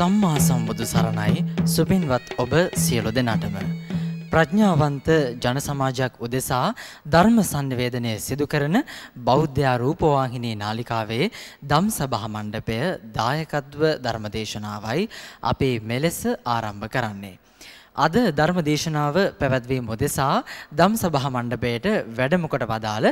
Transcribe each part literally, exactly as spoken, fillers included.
සම්මා සම්බුදු සරණයි සුපින්වත් ඔබ සියලු දෙනාටම ප්‍රඥාවන්ත ජන සමාජයක් උදෙසා ධර්ම සංවේදනය සිදු කරන බෞද්ධ රූපවාහිනී නාලිකාවේ ධම්සභා මණ්ඩපය දායකත්ව ධර්ම දේශනාවයි අපේ මෙලෙස ආරම්භ කරන්නේ. අද ධර්ම දේශනාව පැවැත්වීම උදෙසා ධම්සභා මණ්ඩපයට වැඩම කොට වදාළ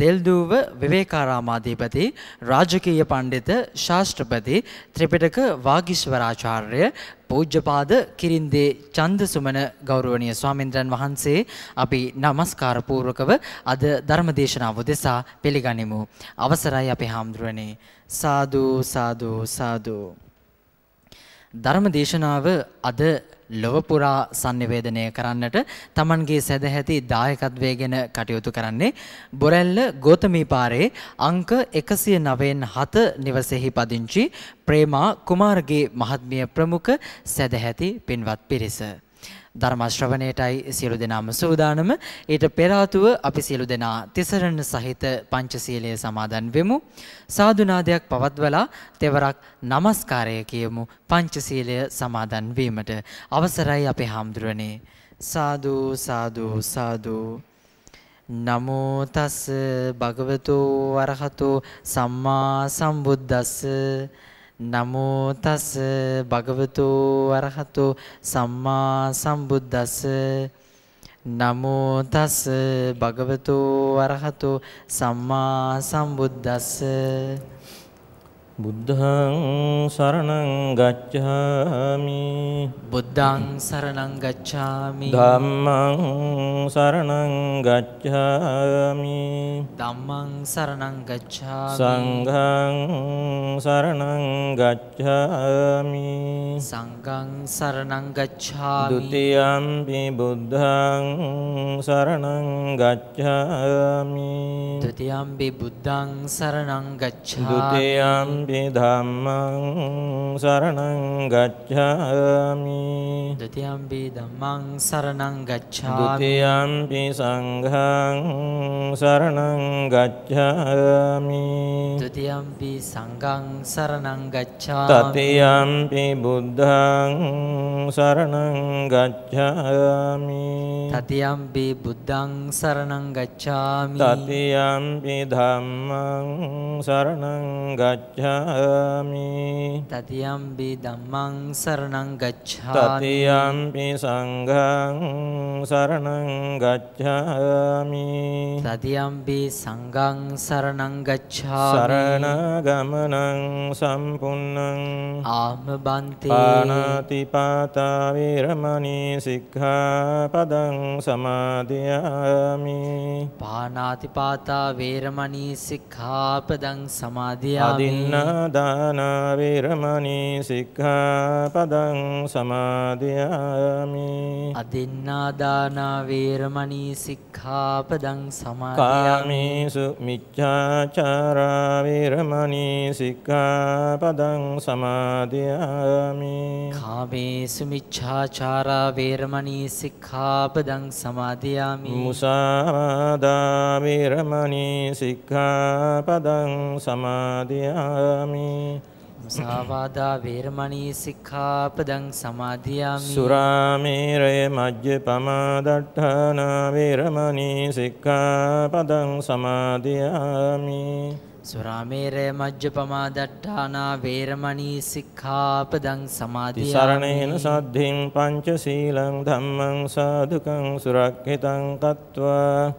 දෙල්දුව විවේකාරාමාධිපති රාජකීය පඬිත ශාස්ත්‍රපති ත්‍රිපිටක වාගීශවරාචාර්ය පූජ්‍යපාද කිරින්දේ චන්දසුමන ගෞරවනීය ස්වාමීන්ද්‍රයන් වහන්සේ අපි নমස්කාර පූර්වකව අද ධර්ම දේශනාව උදෙසා පිළිගනිමු. අවසරයි අපේ හාමුදුරනේ. සාදු සාදු සාදු. ධර්ම දේශනාව අද ලොවපුරා සංනිවේදනය කරන්නට තමන්ගේ සදැහැති දායකත්වයෙන් කටයුතු කරන්නේ බොරැල්ල ගෝතමී පාරේ අංක එකසිය නවයෙන් හත නිවසේහි පදිංචි ප්‍රේමා කුමාරගේ මහත්මිය ප්‍රමුඛ සදැහැති පින්වත් පිරිස. ධර්ම ශ්‍රවණයටයි සියලු දෙනාම සූදානම. ඊට පෙර ආතුව අපි සියලු දෙනා තිසරණ සහිත පංචශීලයේ සමාදන් වෙමු. සාදුනාදයක් පවත්වලා තෙවරක් নমස්කාරය කියමු පංචශීලය සමාදන් වීමට. අවසරයි අපේ හාමුදුරනේ. සාදු සාදු සාදු. නමෝ තස් භගවතු වරහතෝ සම්මා සම්බුද්දස්ස. නමෝ තස් භගවතු අරහතු සම්මා සම්බුද්දස්ස. නමෝ තස් භගවතු අරහතු සම්මා සම්බුද්දස්ස. බුද්ධං සරණං ගච්ඡාමි. බුද්ධං සරණං ගච්ඡාමි. ධම්මං සරණං ගච්ඡාමි. ධම්මං සරණං ගච්ඡාමි. සංඝං සරණං ගච්ඡාමි. සංඝං සරණං ගච්ඡාමි. ဒုတိယံ පි බුද්ධං සරණං ගච්ඡාමි. ဒုတိယံ පි බුද්ධං සරණං ගච්ඡාමි. ဒုတိယံ පි ධම්මං සරණං ගච්ඡාමි. ဒုတိယံ පි ධම්මං සරණං ගච්ඡාමි. ဒုတိယံ පි සංඝං සරණං ගච්ඡාමි. ဒုတိယံ පි සංඝං සරණං ගච්ඡාමි. တတိယံ පි බුද්ධං සරණං ගච්ඡාමි. တတိယံ පි බුද්ධං සරණං ගච්ඡාමි. တတိယံ පි ධම්මං සරණං ගච්ඡාමි. තතියම්පි ධම්මං සරණං ගච්ඡාමි. තතියම්පි සංඝං සරණං ගච්ඡාමි. තතියම්පි සංඝං සරණං ගච්ඡාමි. සරණ ගමනං සම්පුන්නං ආමබන්තේ පාණාති පාතා වේරමණී සික්ඛාපදං සමාදියාමි. පාණාති පාතා වේරමණී සික්ඛාපදං සමාදියාමි. අදින්නාදාන වේරමණී සික්ඛාපදං සමාදියාමි. අදින්නාදාන වේරමණී සික්ඛාපදං සමාදියාමි. කාමීසු මිච්ඡාචාරා වේරමණී සික්ඛාපදං සමාදියාමි. කාමීසු මිච්ඡාචාරා වේරමණී සික්ඛාපදං සමාදියාමි. මුසාවාදා වේරමණී සික්ඛාපදං සමාදියාමි. මුසාවාදා වේරමණී සික්ඛාපදං සමාදියාමි. සුරාමේරය මජ්ජපමා දට්ඨාන වේරමණී සික්ඛාපදං සමාදියාමි. සුරාමේරය මජ්ජපමා දට්ඨාන වේරමණී සික්ඛාපදං සමාදියාමි. සරණේන සද්ධින් පංචශීලං ධම්මං සාදුකං සුරක්ඛිතං කତ୍වා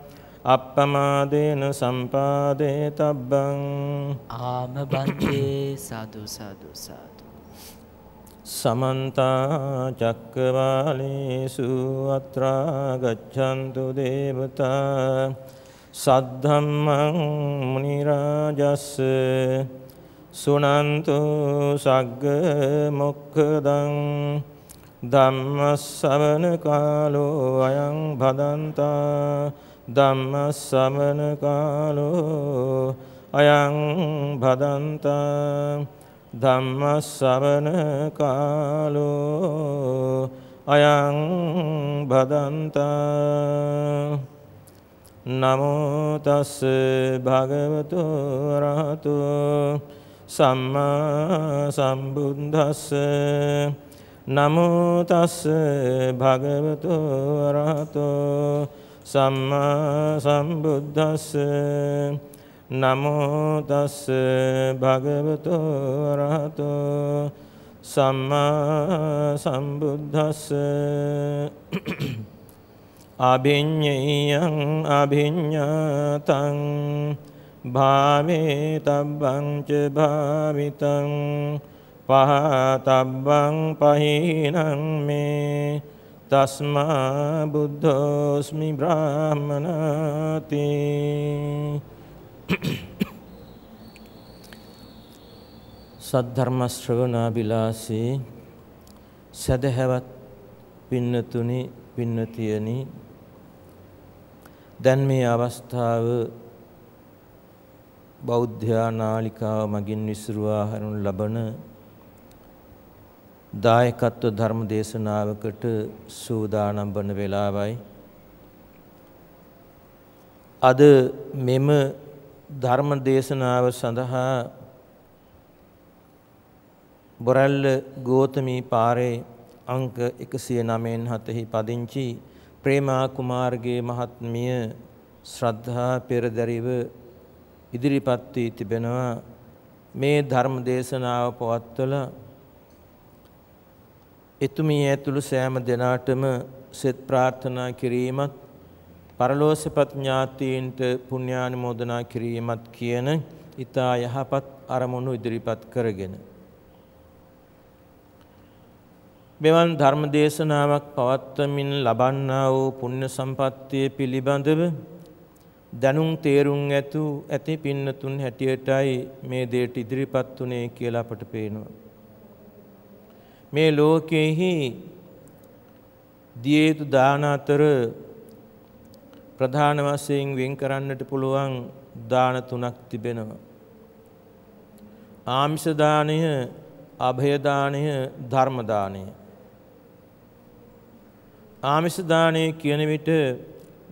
අප්පමාදේන සම්පාදේ තබ්බං ආම බන්තේ. සාදු සාදු සාදු. සමන්ත චක්කවාලේසු අත්‍රා ගච්ඡන්තු දේවතා සද්ධම්මං මුනි රාජස්ස සුනන්තු සග්ග මොක්ඛදං ධම්ම ශ්‍රවණ කාලෝ අයං භදන්තා. ධම්ම ශ්‍රවණ කාලෝ අයං භදන්තා. ධම්ම ශ්‍රවණ කාලෝ අයං භදන්තා. නමෝ තස්ස භගවතු අරහතෝ සම්මා සම්බුද්දස්ස නමෝ තස්ස භගවතු අරහතෝ සම්මා සම්බුද්දස්ස නමෝ තස්ස භගවතු අරහතෝ සම්මා සම්බුද්දස්ස අභිඤ්ඤයං අභිඤ්ඤාතං භාවිතබ්බං ච භාවිතං පහතබ්බං පහිනං මේ තස්මා බුද්ධෝස්මි බ්‍රාහමනාති. සද්ධර්ම ශ්‍රවණාබිලාසී සදහවත් පින්නතුනි පින්නතියනි, දැන් මේ අවස්ථාව බෞද්ධා නාලිකාව මගින් විසිරුවා හරිනු ලබන දායකත්ව ධර්ම දේශනාවකට සූදානම් වන වෙලාවයි. අද මෙම ධර්ම දේශනාව සඳහා බොරැල්ල ගෝතමී පාරේ අංක එකසිය නවයෙන් හතෙහි පදිංචි ප්‍රේමා කුමාර්ගේ මහත්මිය ශ්‍රද්ධා පෙරදරිව ඉදිරිපත් වී තිබෙනවා. මේ ධර්ම දේශනාව පවත්වලා එතුමිය ඇතුළු සෑම දෙනාටම සෙත් ප්‍රාර්ථනා කිරීමත් පරලෝකසපත් ඥාතීන්ට පුණ්‍යානුමෝදනා කිරීමත් කියන ඊතා යහපත් අරමුණු ඉදිරිපත් කරගෙන මෙවන් ධර්ම දේශනාවක් පවත්වමින් ලබන්නා වූ පුණ්‍ය සම්පත්තිය පිළිබඳව දැනුම් තේරුම් ඇතු ඇති පින්නතුන් හැටියටයි මේ දේට ඉදිරිපත් උනේ කියලා අපට පේනවා. මේ ලෝකෙහි දිය යුතු දාන අතර ප්‍රධාන වශයෙන් වෙන් කරන්නට පුළුවන් දාන තුනක් තිබෙනවා. ආමිෂ දානය, අභය දානය, ධර්ම දානය. ආමිෂ දානය කියන විට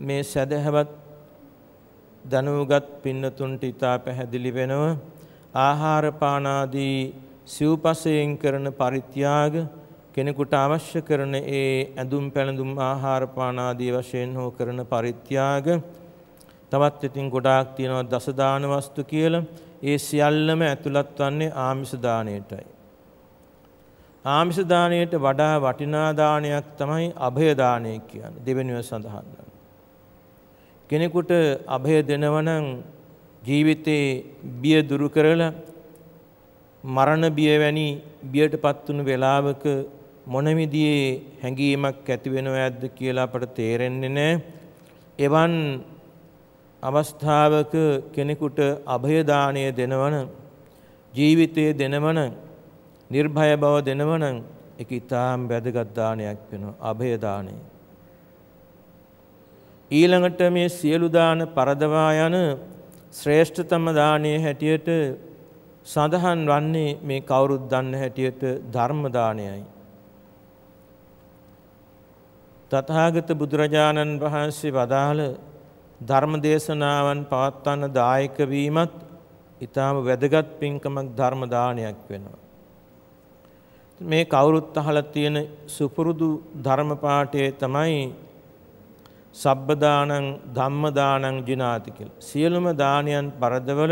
මේ සදහවත් දනුගත් පින්නතුන්ට ඉතා පැහැදිලි වෙනවා. ආහාර පානාදී සිව්පසයෙන් කරන පරිත්‍යාග, කෙනෙකුට අවශ්‍ය කරන ඒ ඇඳුම් පැළඳුම් ආහාර පාන ආදී වශයෙන් හෝ කරන පරිත්‍යාග, තවත් ඉතින් ගොඩාක් තියෙනවා දස දාන වස්තු කියලා. ඒ සියල්ලම ඇතුළත් වන්නේ ආමිෂ දාණයටයි. ආමිෂ දාණයට වඩා වටිනා දානයක් තමයි අභය දානය කියන්නේ. දෙවෙනිව සඳහන් කරනවා. කෙනෙකුට අභය දෙනවා නම් ජීවිතේ බිය දුරු කරලා මරණ බියවැනි බියට පත්වුණු වෙලාවක මොන විදිහේ හැඟීමක් ඇති වෙනවද කියලා අපට තේරෙන්නේ නැහැ. එවන් අවස්ථාවක කෙනෙකුට අභය දාණය දෙනවන, ජීවිතය දෙනවන, නිර්භය බව දෙනවන, ඒක ඉතාම වැදගත් දානයක් වෙනවා අභය දාණය. ඊළඟට මේ සියලු දාන පරදවා යන ශ්‍රේෂ්ඨතම දානයේ හැටියට සඳහන් වන්නේ මේ කවුරුත් දන්න හැටියට ධර්ම දානයයි. තථාගත බුදුරජාණන් වහන්සේ වදාළ ධර්ම දේශනාවන් පවත්වන දායක වීමත් ඊටාම වැදගත් පින්කමක් ධර්ම දානයක් වෙනවා. මේ කවුරුත් අහලා තියෙන සුපුරුදු ධර්ම පාඨයේ තමයි සබ්බ දානං ධම්ම දානං ජිනාති කියලා. සියලුම දානයන් පරදවල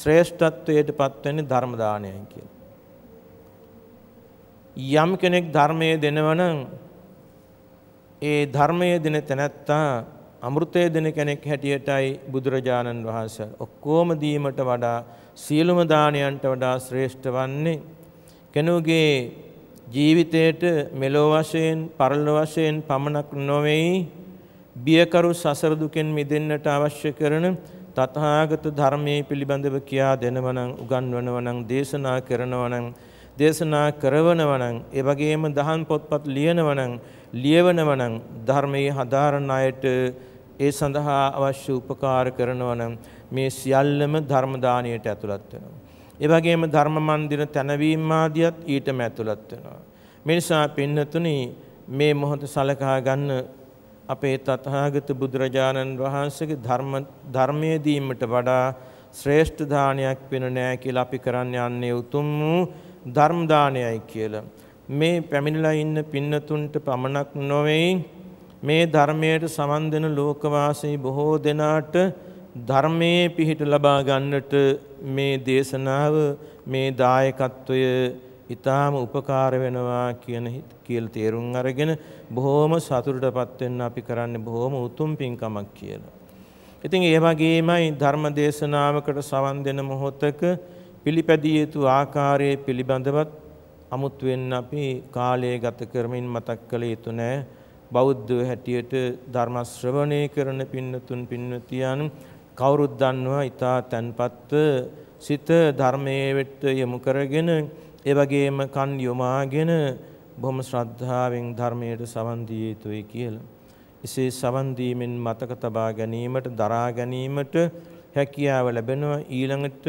ශ්‍රේෂ්ඨත්වයට පත්වෙන්නේ ධර්ම දානයයි කියලා. යම් කෙනෙක් ධර්මයේ දෙනවා නම් ඒ ධර්මයේ දෙන තැනැත්තා අමෘතයේ දෙන කෙනෙක් හැටියටයි බුදුරජාණන් වහන්සේ ඔක්කොම දීමට වඩා සියලුම දානයන්ට වඩා ශ්‍රේෂ්ඨ වන්නේ කෙනෙකුගේ ජීවිතයට මෙලොව වශයෙන් පරලොව වශයෙන් පමණක් නොවේයි, බියකරු සසර දුකෙන් මිදෙන්නට අවශ්‍ය කරන තථාගත ධර්මයේ පිළිබඳව කියා දෙනවා නම්, උගන්වනවා නම්, දේශනා කරනවා නම්, දේශනා කරවනවා නම්, ඒ වගේම දහම් පොත්පත් ලියනවා නම්, ලියවනවා නම්, ධර්මයේ හදාරන අයට ඒ සඳහා අවශ්‍ය උපකාර කරනවා නම්, මේ සියල්ලම ධර්ම දාණයට ඇතුළත් වෙනවා. ඒ වගේම ධර්ම මන්දිර තනවීම ආදියත් ඊටම ඇතුළත් වෙනවා. මේ නිසා පින්නතුනි, මේ මොහොත සලකා ගන්න අපේ තථාගත බුදුරජාණන් වහන්සේගේ ධර්ම ධර්මයේ දීමට වඩා श्रेष्ठ दानයක් වෙන නෑ කියලා අපි කරන්න යන්නේ උතුම් ධර්ම දානයයි කියලා. මේ පැමිණලා ඉන්න පින්නතුන්ට පමණක් නොවේ මේ ධර්මයට සමන් දෙන ලෝකවාසී බොහෝ දෙනාට ධර්මයේ පිහිට ලබා ගන්නට මේ දේශනාව මේ දායකත්වය ඉතාම උපකාර වෙනවා කියන කියලා තේරුම් අරගෙන බොහොම සතුටටපත් වෙන්න අපි කරන්නේ බොහොම උතුම් පින්කමක් කියලා. ඉතින් ඒ වගේමයි ධර්ම දේශනාවකට සවන් දෙන මොහොතක පිළිපැදිය යුතු ආකාරයේ පිළිබඳවත් අමුතු වෙන්න අපි කාලය ගත කරමින් මතක් කළ යුතු නෑ. බෞද්ධ හැටියට ධර්ම ශ්‍රවණය කරන පින්නතුන් පින්වතියන් කවුරුත් දන්නවා ඊතා තන්පත් සිත ධර්මයේ වෙත යොමු කරගෙන ඒ වගේම කන් යොමාගෙන බොහොම ශ්‍රද්ධාවෙන් ධර්මයට සවන් දිය යුතුයි කියලා. इसे සමන්දීමෙන් මතක තබා ගැනීමට දරා ගැනීමට හැකියාව ලැබෙනවා. ඊළඟට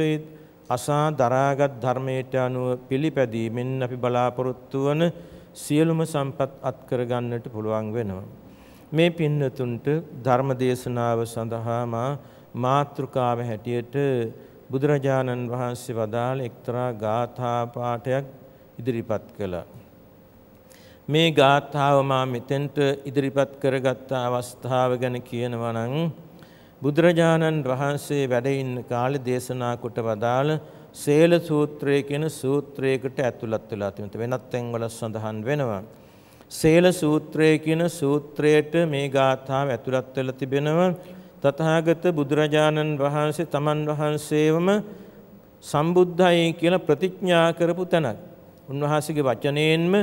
අසා දරාගත් ධර්මයට අනුව පිළිපැදීමෙන් අපි බලාපොරොත්තු වන සියලුම සම්පත් අත්කර ගන්නට පුළුවන් වෙනවා. මේ පින්නතුන්ට ධර්ම දේශනාව සඳහාම මාතෘකාව හැටියට බුදුරජාණන් වහන්සේ වදාළ එක්තරා ගාථා පාඨයක් ඉදිරිපත් කළා. මේ ගාථාව මා මෙතෙන්ට ඉදිරිපත් කරගත් අවස්ථාව ගැන කියනවා නම් බුදුරජාණන් වහන්සේ වැඩ ඉන්න කාලේ දේශනා කොට වදාළ සීල සූත්‍රය කියන සූත්‍රයකට ඇතුළත් වෙලා තියෙනවා. වෙනත් තැන්වල සඳහන් වෙනවා. සීල සූත්‍රය කියන සූත්‍රයට මේ ගාථාව ඇතුළත් වෙලා තිබෙනවා. තථාගත බුදුරජාණන් වහන්සේ තමන් වහන්සේවම සම්බුද්ධයි කියලා ප්‍රතිඥා කරපු තැනක්. උන්වහන්සේගේ වචනයෙන්ම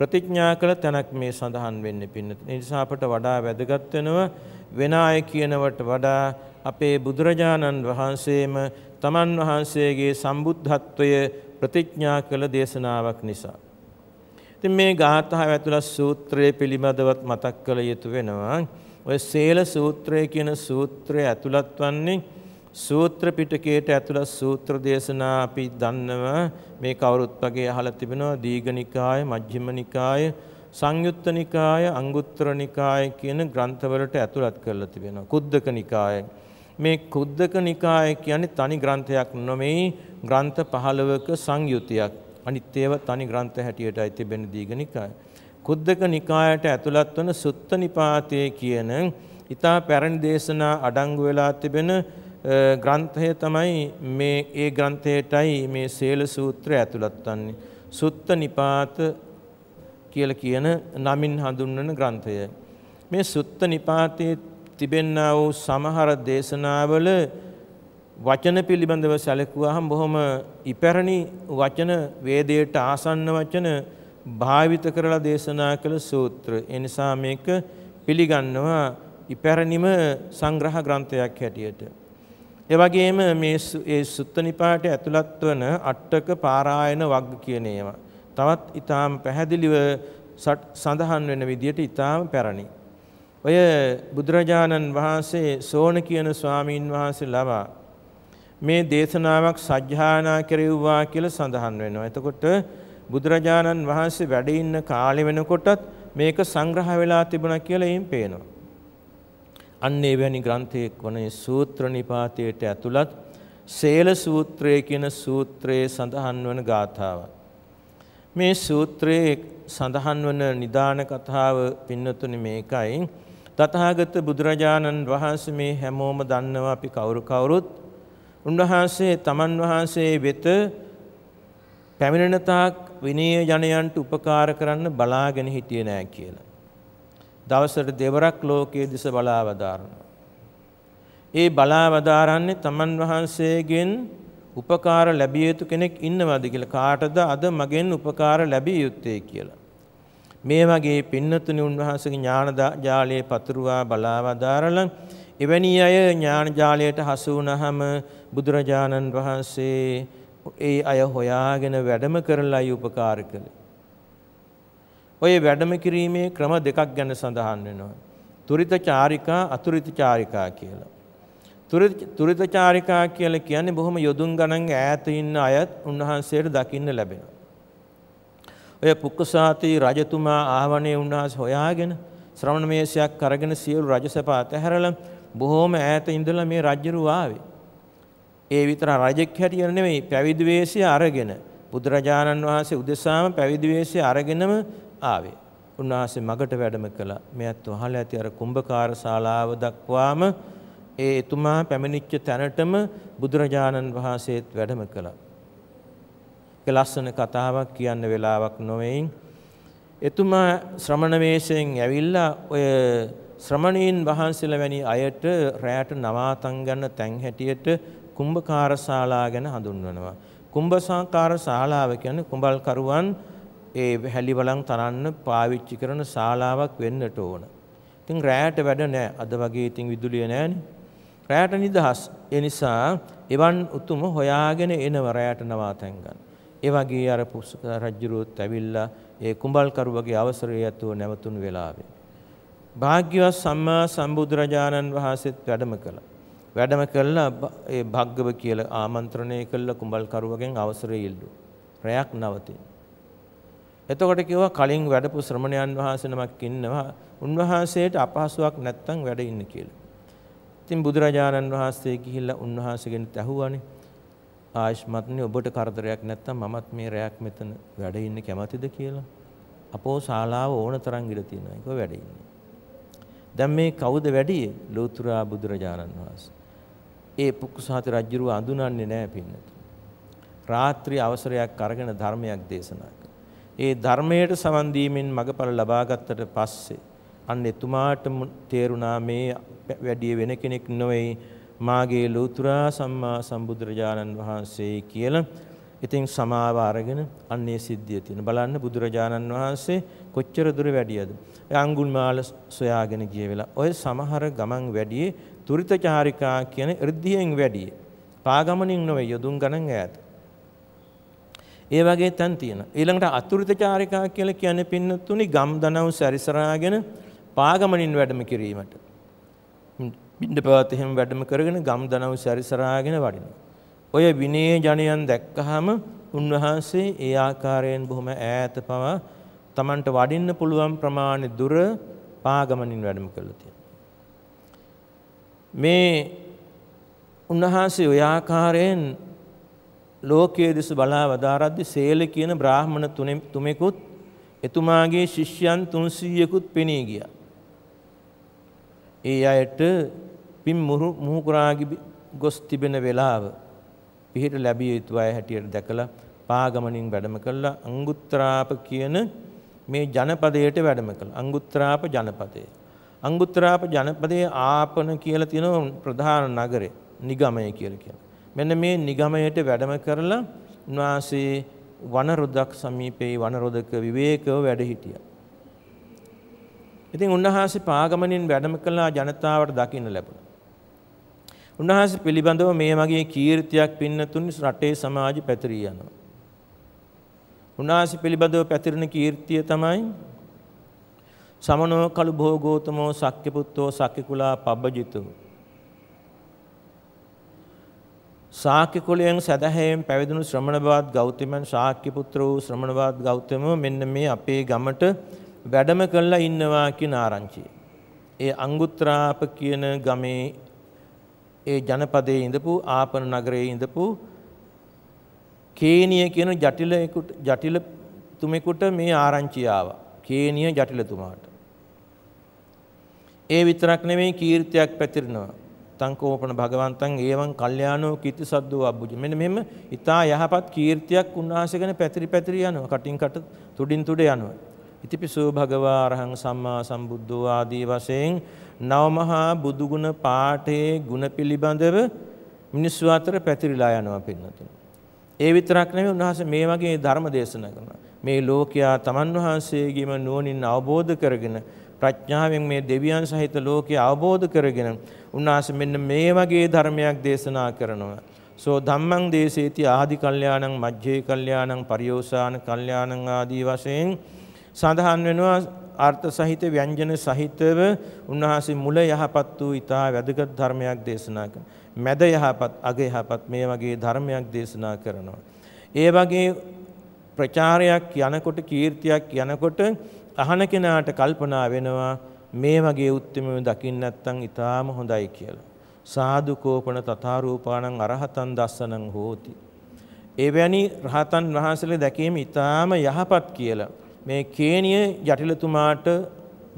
ප්‍රතිඥා කළ තැනක් මේ සඳහන් වෙන්නේ පින්නතුනි. ඒ නිසා අපට වඩා වැදගත් වෙනවා වෙන අය කියනවට වඩා අපේ බුදුරජාණන් වහන්සේම තමන් වහන්සේගේ සම්බුද්ධත්වය ප්‍රතිඥා කළ දේශනාවක් නිසා. ඉතින් මේ ගාථාව ඇතුළත් සූත්‍රයේ පිළිබඳවත් මතක් කළ යුතු වෙනවා. ඔය සීල සූත්‍රය කියන සූත්‍රය ඇතුළත් වන්නේ සූත්‍ර පිටකයට ඇතුළත් සූත්‍ර දේශනා අපි දන්නවා. මේ කවුරුත් වගේ අහලා තිබෙනවා දීඝ නිකාය, මජ්ක්‍ධිම නිකාය, සංයුත්ත නිකාය, අංගුත්තර නිකාය කියන ග්‍රන්ථවලට ඇතුළත් කරලා තිබෙනවා. කුද්දක නිකාය. මේ කුද්දක නිකාය කියන්නේ තනි ග්‍රන්ථයක් නෙමෙයි, ග්‍රන්ථ පහළොවක සංයුතියක්. අනිත් ඒවා තනි ග්‍රන්ථ හැටියටයි තිබෙන දීඝ නිකාය. කුද්දක නිකායට ඇතුළත් වන සුත්ත නිපාතයේ කියන ඊට පැරණි දේශනා අඩංගු වෙලා තිබෙන ග්‍රන්ථය තමයි මේ ඒ ග්‍රන්ථයටයි මේ සීල සූත්‍රය ඇතුළත් වන්නේ. සුත්ත නිපාත කියලා කියන නමින් හඳුන්වන ග්‍රන්ථය. මේ සුත්ත නිපාතයේ තිබෙනා වූ සමහර දේශනාවල වචන පිළිබඳව සැලකුවාම බොහොම ඉපැරණි වචන, වේදයට ආසන්න වචන භාවිත කරලා දේශනා කළ සූත්‍ර. ඒ නිසා මේක පිළිගන්නවා ඉපැරණිම සංග්‍රහ ග්‍රන්ථයක් හැටියට. එවැගේම මේ ඒ සුත්ත නිපාතයේ ඇතුළත් වන අට්ඨක පාරායන වග්ග කියන ඒවා තවත් ඊටාම් පැහැදිලිව සඳහන් වෙන විදිහට ඊටාම් පැරණි. ඔය බුදුරජාණන් වහන්සේ සෝණ කියන ස්වාමීන් වහන්සේ ලවා මේ දේශනාවක් සජ්ජායනා කෙරෙව්වා කියලා සඳහන් වෙනවා. එතකොට බුදුරජාණන් වහන්සේ වැඩ ඉන්න කාලෙ වෙනකොටත් මේක සංග්‍රහ වෙලා තිබුණා කියලා එයින් පේනවා. අන්න එවැනි ග්‍රන්ථයක වනේ සූත්‍ර නිපාතයට ඇතුළත් සීල සූත්‍රය කියන සූත්‍රයේ සඳහන් වන ගාථාව. මේ සූත්‍රයේ සඳහන් වන නිදාන කතාව පින්නතුනි මේකයි. තථාගත බුදුරජාණන් වහන්සේ මේ හැමෝම දන්නවා අපි කවුරු කවුරුත්. උන්වහන්සේ තමන් වහන්සේ වෙත පැමිණෙන තාක් විනය ජනයන්ට උපකාර කරන්න බලාගෙන හිටියේ නෑ කියලා. දවසට දෙවරක් ලෝකයේ දිස බලාවදාරනවා. ඒ බලාවදාරන්නේ තමන් වහන්සේගෙන් උපකාර ලැබිය යුතු කෙනෙක් ඉන්නවද කියලා. කාටද අද මගෙන් උපකාර ලැබිය යුත්තේ කියලා. මේ වගේ පින්නතුනි උන්වහන්සේගේ ඥාන ජාලයේ පතුරුවා බලාවදාරලා එවැනි අය ඥාන ජාලයට හසු වුණාම බුදුරජාණන් වහන්සේ ඒ අය හොයාගෙන වැඩම කරලායි උපකාර කළේ. ඔය වැඩම කිරීමේ ක්‍රම දෙකක් ගැන සඳහන් වෙනවා. තුරිත චාරිකා, අතුරිත චාරිකා කියලා. තුරිත තුරිත චාරිකා කියලා කියන්නේ බොහොම යොදුන් ගණන් ඈත ඉන්න අයත් උන්වහන්සේට දකින්න ලැබෙනවා. ඔය පුක්කසාති රජතුමා ආවනේ උන්වහන්සේ හොයාගෙන ශ්‍රවණ මේසයක් අරගෙන සියලු රජසප අතහැරලා බොහොම ඈත ඉඳලා මේ රජුරු ආවේ. ඒ විතර රාජක්‍රිය නෙමෙයි පැවිදිවේශය අරගෙන බුදුරජාණන් වහන්සේ උදෙසාම පැවිදිවේශය අරගෙනම ආවේ. උන්වහන්සේ මගට වැඩම කළා. මෙයත් වහල ඇති අර කුම්භකාර ශාලාව දක්වාම ඒ එතුමා පැමිණිච්ච තැනටම බුදුරජාණන් වහන්සේත් වැඩම කළා. ඒක ලස්සන කතාවක් කියන්න වෙලාවක් නොවේයි. එතුමා ශ්‍රමණ වේශයෙන් ඇවිල්ලා ඔය ශ්‍රමණීන් වහන්සේලා වැනි අයට රැයට නවාතන් ගන්න තැන් හැටියට කුම්භකාර ශාලා ගැන හඳුන්වනවා. කුම්භසාකාර ශාලාව කියන්නේ කුඹල්කරුවන් ඒ හැලිවලන් තරන්න පාවිච්චි කරන ශාලාවක් වෙන්නට ඕන. ඉතින් රැයට වැඩ නැහැ. අද වගේ ඉතින් විදුලිය නැහැනේ. රැයට නිදහස්. ඒ නිසා එවන් උතුම හොයාගෙන එනවා රැයට නවාතැන් ගන්න. ඒ වගේ අර රජුරුවත් ඇවිල්ලා ඒ කුඹල්කරුවගේ අවසරය ඇතුව නැවතුණු වෙලාවේ භාග්‍යවත් සම්මා සම්බුදුරජාණන් වහන්සේත් වැඩම කළා. වැඩම කළා ඒ භග්ගව කියලා ආමන්ත්‍රණය කළ කුඹල්කරුවගෙන් අවසරය ඉල්ලුවා. රැයක් නවතින. එතකොට කිව්වා කලින් වැඩපු ශ්‍රමණයන් වහන්සේ නමක් ඉන්නවා. උන්වහන්සේට අපහසුාවක් නැත්තම් වැඩ ඉන්න කියලා. ඉතින් බුදුරජාණන් වහන්සේ ගිහිල්ලා උන්වහන්සේගෙන් ඇහුවානේ. ආයෂ්මත්නි ඔබට කරදරයක් නැත්තම් මමත් මේ රැයක් මෙතන වැඩ ඉන්න කැමතිද කියලා. අපෝ ශාලාව ඕන තරම් ඉඳ තියෙනවා. ඒක වැඩ ඉන්නේ. දැන් මේ කවුද වැඩි ලෝතුරා බුදුරජාණන් වහන්සේ. ඒ පුක්කුසාති රජුව අඳුනන්නේ නැහැ පින්නතු. රාත්‍රී අවසරයක් අරගෙන ධර්මයක් දේශනා කළා. ඒ ධර්මයට සමන් දීමෙන් මගපල ලබා ගත්තට පස්සේ අන්න එතුමාට තේරුණා මේ වැඩි වෙන කෙනෙක් නෙවෙයි මාගේ ලෝතුරා සම්මා සම්බුදුරජාණන් වහන්සේ කියලා. ඉතින් සමාව අරගෙන අන්නේ සිද්ධිය තියෙන. බලන්න බුදුරජාණන් වහන්සේ කොච්චර දුර වැඩියද. අඟුල්මාල සොයාගෙන ගිය වෙලාව ඔය සමහර ගමන් වැඩියේ තුරිත චාරිකා කියන ඍද්ධියෙන් වැඩියේ. පාගමනින් නොවේ යොදුන් ගණන් ඈත. ඒ වගේ තැන් තියෙනවා. ඊළඟට අතුරිත චාරිකා කියලා කියන්නේ පින්නතුනි ගම් දනව් සැරිසරාගෙන පාගමනින් වැඩම කිරීමට. බින්දපවත් එහෙම වැඩම කරගෙන ගම් දනව් සැරිසරාගෙන වඩිනවා. ඔය විනය ජනයන් දැක්කහම උන්වහන්සේ ඒ ආකාරයෙන් බොහොම ඈත පවා තමන්ට වඩින්න පුළුවන් ප්‍රමාණය දුර පාගමනින් වැඩම කළා තියෙනවා. මේ උන්වහන්සේ ඔය ආකාරයෙන් ලෝකයේ දිස බලා වදාරද්දී සේල කියන බ්‍රාහමණ තුමෙකුත් එතුමාගේ ශිෂ්‍යයන් තුන්සීයකුත් පෙනී ගියා. ඒ අයට පින් මුහු මුහුකුරාගි ගොස් තිබෙන වෙලාව පිහිට ලැබිය යුතු අය හැටියට දැකලා පාගමනින් වැඩම කළා. අංගුත්තරාප කියන මේ ජනපදයට වැඩම කළා. අංගුත්තරාප ජනපදය. අංගුත්තරාප ජනපදයේ ආපන කියලා තියෙන ප්‍රධාන නගරය නිගමය කියලා කියනවා. මෙන්න මේ නිගමයට වැඩම කරලා උන්වහන්සේ වනරොදක් සමීපයේ වනරොදක විවේකව වැඩ හිටියා. ඉතින් උන්වහන්සේ පාගමනින් වැඩම කළා ජනතාවට දකින්න ලැබුණා. උන්වහන්සේ පිළිබඳව මේ වගේ කීර්තියක් පින්නතුනි රටේ සමාජ පැතිරී යනවා. උන්වහන්සේ පිළිබඳව පැතිරෙන කීර්තිය තමයි සමනෝ කළු භෝගෝතමෝ සක්්‍යපුත්තෝ සක්්‍යකුලා පබ්බජිතෝ. ශාක්‍ය කුලයෙන් සදහැයෙන් පැවිදුණු ශ්‍රමණවත් ගෞතමයන් ශාක්‍ය පුත්‍ර වූ ශ්‍රමණවත් ගෞතමෝ මෙන්න මේ අපේ ගමට වැඩම කළා ඉන්නවා කියන ආරංචිය. ඒ අංගුත්තරාප කියන ගමේ ඒ ජනපදයේ ඉඳපු ආපන නගරයේ ඉඳපු කේනිය කියන ජටිලෙකුට ජටිලතුමෙකුට මේ ආරංචිය ආවා. කේනිය ජටිලතුමාට. ඒ විතරක් නෙමෙයි කීර්තියක් පැතිරෙනවා. තංකෝපන භගවන්තං ඒවං කල්යාණෝ කීර්තිසද්දෝ අබ්බුජ. මෙන්න මෙහෙම ඊතා යහපත් කීර්තියක් උන්වහන්සේ ගැන පැතිරි පැතිරි යනවා. කටින් කට තුඩින් තුඩ යනවා. ඉතිපිසෝ භගවා අරහං සම්මා සම්බුද්ධෝ ආදී වශයෙන් නවමහා බුදුගුණ පාඨයේ ගුණ පිළිබඳව මිනිස්සු අතර පැතිරිලා යනවා පින්නතුනි. ඒ විතරක් නෙවෙයි උන්වහන්සේ මේ වගේ ධර්ම දේශනා කරනවා. මේ ලෝකයා තමන් වහන්සේගේම නුවණින් අවබෝධ කරගෙන ප්‍රඥාවෙන් මේ දෙවියන් සහිත ලෝකය අවබෝධ කරගෙන උන්වහන්සේ මෙන්න මේ වගේ ධර්මයක් දේශනා කරනවා. සෝ ධම්මං දේසේති ආදි කල්යාණං මජ්ජේ කල්යාණං පරියෝසාන කල්යාණං ආදී වශයෙන් සඳහන් වෙනවා. අර්ථ සහිත ව්‍යංජන සහිතව උන්වහන්සේ මුල යහපත් වූ ඊතා වැදගත් ධර්මයක් දේශනා කරනවා. මැද යහපත් අග යහපත් මේ වගේ ධර්මයක් දේශනා කරනවා. ඒ වගේ ප්‍රචාරයක් යනකොට කීර්තියක් යනකොට අහන කෙනාට කල්පනා වෙනවා මේ වගේ උත්තරම දකින්න නැත්නම් ඊටාම හොඳයි කියලා. साधुकोपण तथा रूपाणं अरहतं दर्शनं होति एवनि रहतन वहांसले दकीम इताम यहपत कियला මේ කේනිය යටිලතුමාට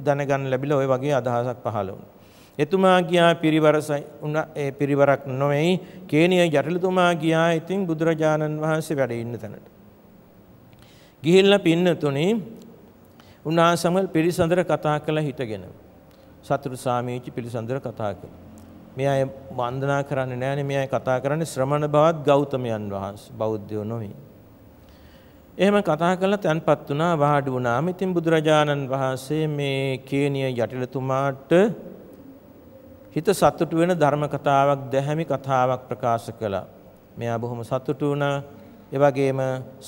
දැනගන්න ලැබිලා ඔය වගේ අදහසක් පහළ වුණා. එතුමා ගියා පිරිවරසයි උනා ඒ පිරිවරක් නොවේයි කේනිය යටිලතුමා ගියා ඉතින් බුදුරජාණන් වහන්සේ වැඩ ඉන්න තැනට. ගිහිල්ලා පින්නතුනේ උන්වහන්සේම පිරිසඳර කතා කළා හිටගෙන. සතුරු සාමීචි පිරිසඳර කතා කළා. මේ අය වන්දනා කරන්නේ නැහැ නේ මේ අය කතා කරන්නේ ශ්‍රමණ බවත් ගෞතමයන් වහන්සේ බෞද්ධයෝ නොවේ. එහෙම කතා කළා තැන්පත් වුණා වාඩි වුණාම ඉතින් බුදුරජාණන් වහන්සේ මේ කේනිය යටිලතුමාට හිත සතුට වෙන ධර්ම කතාවක් දැහැමි කතාවක් ප්‍රකාශ කළා. මෙයා බොහොම සතුටු වුණා. ඒ වගේම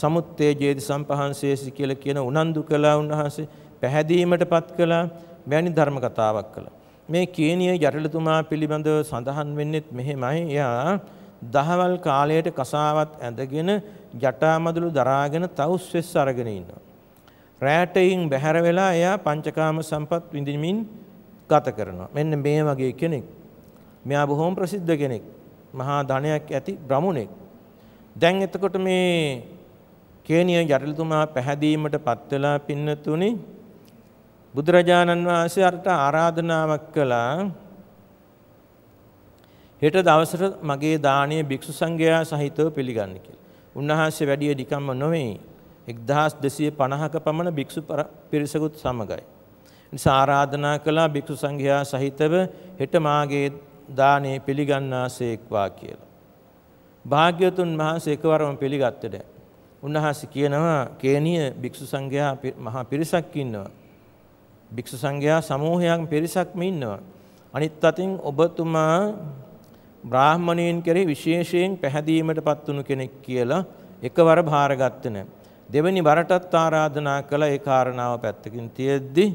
සමුත්තේජේති සම්පහන්සේසි කියලා කියන උනන්දු කළා උන්වහන්සේ පැහැදීමටපත් කළා මෙවැනි ධර්ම කතාවක් කළා. මේ කේනිය යටිලතුමා පිළිබඳව සඳහන් වෙන්නේ මෙහෙමයි. එයා දහවල් කාලයට කසාවත් ඇඳගෙන ජටාමදුළු දරාගෙන තවුස්සෙස් අරගෙන ඉන්නවා. රැටයින් බැහැර වෙලා එයා පංචකාම සම්පත් විඳිනමින් ගත කරනවා. මෙන්න මේ වගේ කෙනෙක්. මෙයා බොහොම ප්‍රසිද්ධ කෙනෙක්. මහා ධනයක් ඇති බ්‍රාහමණෙක්. දැන් එතකොට මේ කේනිය යටිලතුමා පැහැදීමටපත් වෙලා පින්නතුනේ බුදුරජාණන් වහන්සේට ආරාධනාවක් කළා. හෙට දවසට මගේ දාණය භික්ෂු සංඝයා සහිතව පිළිගන්න කියලා. උන්වහන්සේ වැඩිය නිකම්ම නොවේ. එක්දහස් දෙසිය පනහක පමණ භික්ෂු පිරිසකුත් සමගයි. නිසා ආරාධනා කළා භික්ෂු සංඝයා සහිතව හෙට මාගේ දාණය පිළිගන්නාසේක්වා කියලා. භාග්‍යවතුන් වහන්සේ එකවරම පිළිගත්තේ නැහැ. උන්වහන්සේ කියනවා කේනිය භික්ෂු සංඝයා මහා පිරිසක් ඉන්නවා. භික්ෂු සංඝයා සමූහයක් පිරිසක් මේ ඉන්නවා. අනිත් අතින් ඔබතුමා බ්‍රාහ්මණයන් කෙරෙහි විශේෂයෙන් පැහැදීමටපත් වුණු කෙනෙක් කියලා එකවර භාරගත්තේ නැහැ. දෙවෙනි වරටත් ආරාධනා කළ ඒ කාරණාව පැත්තකින් තියෙද්දි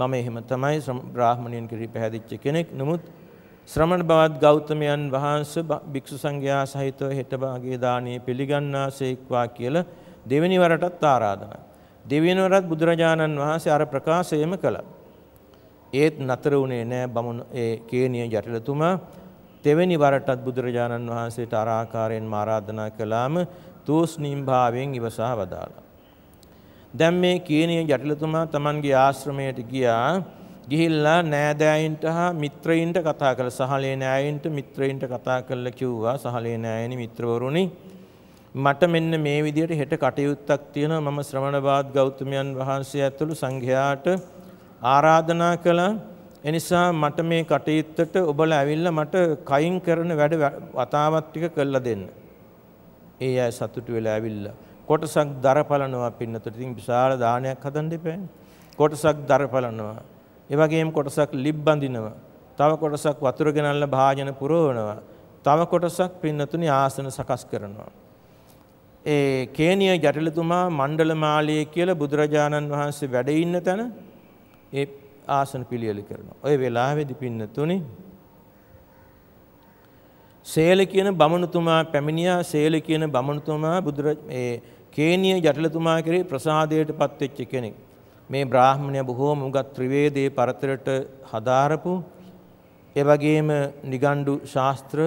මම එහෙම තමයි බ්‍රාහ්මණයන් කෙරෙහි පැහැදිච්ච කෙනෙක්. නමුත් ශ්‍රමණ බවත් ගෞතමයන් වහන්සේ භික්ෂු සංඝයා සහිතව හෙට භාගයේ දානීය පිළිගන්නාසේක්වා කියලා දෙවෙනි වරටත් ආරාධනා. දෙවෙනි වරත් බුදුරජාණන් වහන්සේ අර ප්‍රකාශයම කළා. ඒත් නතර වුණේ නැහැ බමුණු ඒ කේනිය යටිලතුමා. තෙවැනි වරටත් බුදුරජාණන් වහන්සේට අර ආකාරයෙන්ම ආරාධනා කළාම තෝස්නීම් භාවයෙන් ඉවසා වදාළා. දැන් මේ කේනිය යටිලතුමා Tamanගේ ආශ්‍රමයට ගියා. ගිහිල්ලා නෑදෑයින්ට හා මිත්‍රයින්ට කතා කළා. සහලේ නෑයින්ට මිත්‍රයින්ට කතා කළා කිව්වා සහලේ නෑයනි මිත්‍රවරුනි මට මෙන්න මේ විදියට හෙට කටයුත්තක් තියෙනවා. මම ශ්‍රමණ බාත් ගෞතමයන් වහන්සේ ඇතුළු සංඝයාට ආරාධනා කළා. එනිසා මට මේ කටයුත්තට ඔබලා ඇවිල්ලා මට කයින් කරන වැඩ වතාවත් ටික කළලා දෙන්න. ඒ අය සතුටු වෙලා ඇවිල්ලා කොටසක් දරපලනවා පින්නතට. ඉතින් විශාල දානයක් හදන්න දෙපෑ. කොටසක් දරපලනවා. ඒ වගේම කොටසක් ලිප් බඳිනවා. තව කොටසක් වතුර ගෙනල්ලා භාජන පුරවනවා. තව කොටසක් පින්නතුනි ආසන සකස් කරනවා. ඒ කේනිය යටිලතුමා මණ්ඩල මාලයේ කියලා බුදුරජාණන් වහන්සේ වැඩ ඉන්න තැන ඒ ආසන පිළියෙල කරනවා. ඔය වෙලාවේදී පින්නතුනේ සේල කියන බමුණුතුමා පැමිණියා. සේල කියන බමුණුතුමා බුදුර මේ කේනිය යටිලතුමා කෙරේ ප්‍රසාදයටපත් වෙච්ච කෙනෙක්. මේ බ්‍රාහ්මණය බොහෝම උගත් ත්‍රිවේදයේ පරතරට හදාරපු ඒ වගේම නිගණ්ඩු ශාස්ත්‍ර,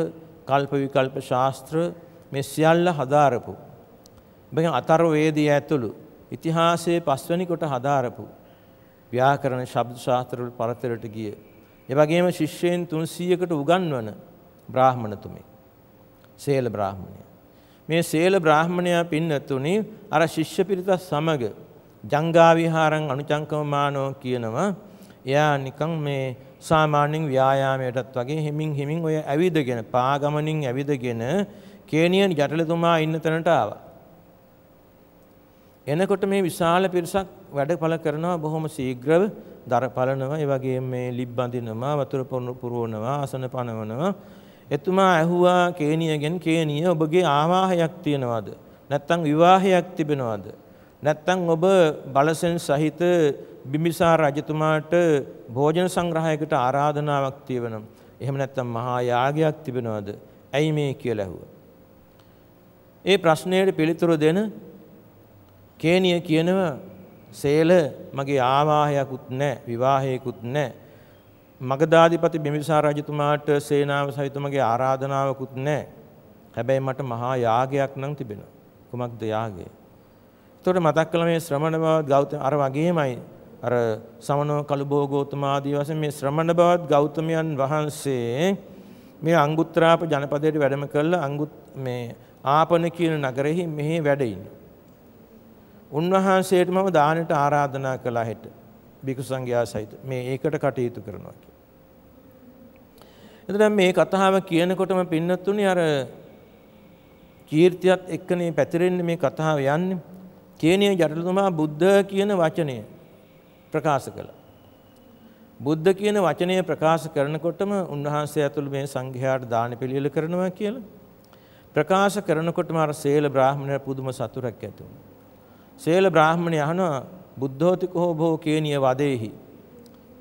කල්ප විකල්ප ශාස්ත්‍ර මේ සියල්ල හදාරපු. බෙන් අතර වේදී ඇතුළු ඉතිහාසයේ පස්වෙනි කොට හදාරපු ව්‍යාකරණ ශබ්ද ශාස්ත්‍රවල පරතරට ගිය ඒ වගේම ශිෂ්‍යයන් තුන්සීයකට උගන්වන බ්‍රාහ්මණතුමෙක් සේල බ්‍රාහ්මණයා. මේ සේල බ්‍රාහ්මණයා පින්නතුනි අර ශිෂ්‍ය පිරිත සමග ජංගා විහාරං අනුචංකමමානෝ කියනවා. එයා නිකන් මේ සාමාන්‍යයෙන් ව්‍යායාමයටත් වගේ හිමින් හිමින් ඔය ඇවිදගෙන පාගමනින් ඇවිදගෙන කේනියන් යටිලතුමා ඉන්න තැනට ආවා. එනකොට මේ විශාල පිරිසක් වැඩපළ කරනවා. බොහොම ශීඝ්‍රව දරපලනවා. ඒ වගේම මේ ලිප් බඳිනවා, වතුර පුරවනවා, ආසන පනවනවා. එතුමා ඇහුවා කේනියගෙන්, කේනිය ඔබගේ ආවාහයක් තියනවාද? නැත්නම් විවාහයක් තිබෙනවාද? නැත්නම් ඔබ බලසෙන් සහිත බිම්බිසාර රජතුමාට භෝජන සංග්‍රහයකට ආරාධනාවක් තියවනම්. එහෙම නැත්නම් මහා යාගයක් තිබෙනවාද? ඇයි මේ කියලා ඇහුවා. ඒ ප්‍රශ්නයට පිළිතුරු දෙන කේනිය කියනවා සේල මගේ ආවාහයකුත් නැහැ, විවාහයකුත් නැහැ. මගදාධිපති බිම්බිසාර රජතුමාට සේනාව සහිතමගේ ආරාධනාවකුත් නැහැ. හැබැයි මට මහා යාගයක් නම් තිබෙනවා. කුමක්ද යාගය? ඒතකොට මතක් කළ මේ ශ්‍රමණ බවත් ගෞතම අර වගේමයි අර සමනෝ කළුබෝ ගෞතම ආදී වශයෙන් මේ ශ්‍රමණ බවත් ගෞතමයන් වහන්සේ මේ අංගුත්තරාප ජනපදයට වැඩම කළා. අංගුත් මේ ආපන කියන නගරෙහි මෙහි වැඩ ඉන්නේ. උන්වහන්සේට මම දානෙට ආරාධනා කළා හෙට. බිකු සංඝයා සහිත මේ ඒකට කටයුතු කරනවා කියලා. එතන මේ කතාව කියනකොටම පින්නතුණි අර කීර්තියත් එක්කනේ පැතිරෙන්නේ මේ කතාව යන්නේ. කේනිය ජටලතුමා බුද්ධ කියන වචනය ප්‍රකාශ කළා. බුද්ධ කියන වචනය ප්‍රකාශ කරනකොටම උන්වහන්සේ ඇතුළු මේ සංඝයාට දාන පිළියෙල කරනවා කියලා. ප්‍රකාශ කරනකොටම අර සේල බ්‍රාහ්මණයා පුදුම සතුටක් ඇති වුණා. සේල බ්‍රාහ්මණයා අහනවා බුද්ධෝති කෝ භෝ කේනිය වදේහි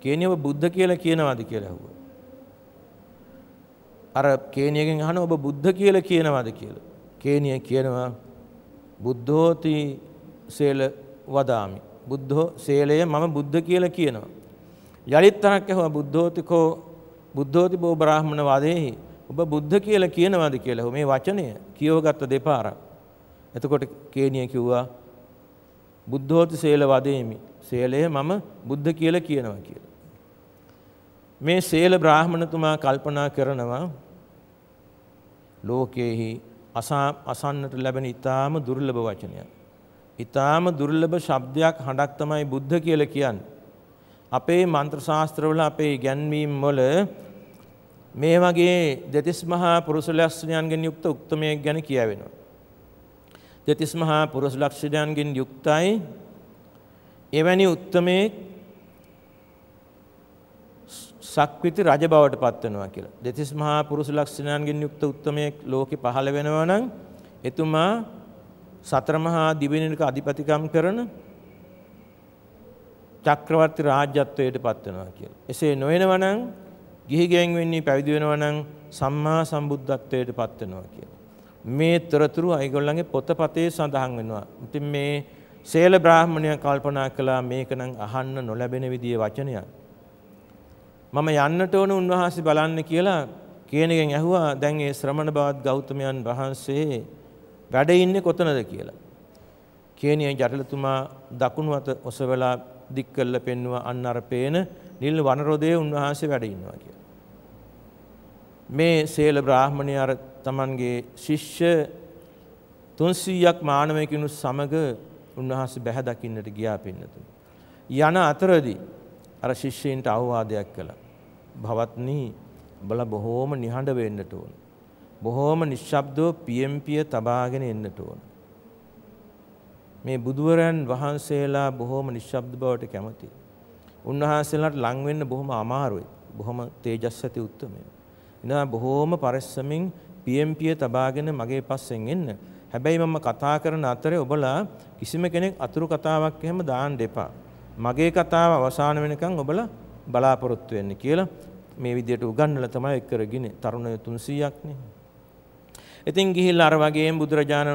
කේනියව බුද්ධ කියලා කියනවාද කියලා ඇහුවා. අර කේනියගෙන් අහනවා ඔබ බුද්ධ කියලා කියනවාද කියලා. කේනිය කියනවා බුද්ධෝති සේල වදාමි. බුද්ධෝ සේලය මම බුද්ධ කියලා කියනවා. යලිත් තරක් ඇහුවා බුද්ධෝති කෝ බුද්ධෝති භෝ බ්‍රාහ්මණ වදේහි ඔබ බුද්ධ කියලා කියනවාද කියලා ඇහුවා. මේ වචනය කියවගත්ත දෙපාරක්. එතකොට කේනිය කිව්වා බුද්ධෝති සේල වදේමි. සේලය මම බුද්ධ කියලා කියනවා කියලා. මේ සේල බ්‍රාහ්මණතුමා කල්පනා කරනවා ලෝකයේහි අසන්නට ලැබෙන ඊටාම දුර්ලභ වචනයක්. ඊටාම දුර්ලභ ශබ්දයක් හඬක් තමයි බුද්ධ කියලා කියන්නේ. අපේ මන්ත්‍ර ශාස්ත්‍රවල අපේ ඉගැන්වීම් වල මේ වගේ දෙතිස් මහා පුරුෂ ලක්ෂණයන්ගෙන් යුක්ත උක්තමයෙක් ගැන කියවෙනවා. දෙතිස් මහා පුරුෂ ලක්ෂණයන්ගෙන් යුක්තයි එවැනි උත්තමේ සක්විති රජ බවට පත් වෙනවා කියලා. දෙතිස් මහා පුරුෂ ලක්ෂණයන්ගෙන් යුක්ත උත්තමයෙක් ලෝකෙ පහළ වෙනවා නම් එතුමා සතර මහා දිවෙණියක අධිපතිකම් කරන චක්‍රවර්ති රාජ්‍යත්වයට පත් වෙනවා කියලා. එසේ නොවනවා නම් ගිහි ගෙන් වෙන්නේ පැවිදි වෙනවා නම් සම්මා සම්බුද්ධත්වයට පත් වෙනවා කියලා. මේ තොරතුරු අයගොල්ලන්ගේ පොතපතේ සඳහන් වෙනවා. ඉතින් මේ සේල බ්‍රාහ්මණයා කල්පනා කළා මේක නම් අහන්න නොලැබෙන විදිහේ වචනයක්. මම යන්නට ඕන උන්වහන්සේ බලන්න කියලා කේනියගෙන් ඇහුවා දැන් ඒ ශ්‍රමණ බවත් ගෞතමයන් වහන්සේ වැඩ ඉන්නේ කොතනද කියලා. කේනිය ජටලතුමා දකුණු අත ඔසවලා දික් කළා පෙන්නවා අන්න අර පේන නිල් වනරොදේ උන්වහන්සේ වැඩ ඉන්නවා කියලා. මේ සේල බ්‍රාහ්මණයා අර තමන්ගේ ශිෂ්‍ය තුන්සියයක් මානවයකිනු සමග උන්වහන්සේ බැහැ දකින්නට ගියා පින්නතුනි. යන අතරදී අර ශිෂ්‍යයින්ට අවවාදයක් කළා. භවත්නි බල බොහෝම නිහඬ වෙන්නට ඕන. බොහෝම නිශ්ශබ්දව පියම්පිය තබාගෙන ඉන්නට ඕන. මේ බුදුවරයන් වහන්සේලා බොහෝම නිශ්ශබ්ද බවට කැමතියි. උන්වහන්සේලාට ලං වෙන්න බොහොම අමාරුයි. බොහොම තේජස් ඇති උත්තමයි. එනවා බොහෝම පරිස්සමින් පියම්පිය තබාගෙන මගේ පස්සෙන් එන්න. හැබැයි මම කතා කරන අතරේ ඔබලා කිසිම කෙනෙක් අතුරු කතාවක් එහෙම දාන්න එපා. මගේ කතාව අවසන් වෙනකන් ඔබලා බලාපොරොත්තු වෙන්න කියලා මේ විදියට උගන්වලා තමයි කරගෙන තරුණය තුන්සියයක් නේ. ඉතින් ගිහිල්ලා අර වගේම බුදුරජාණන්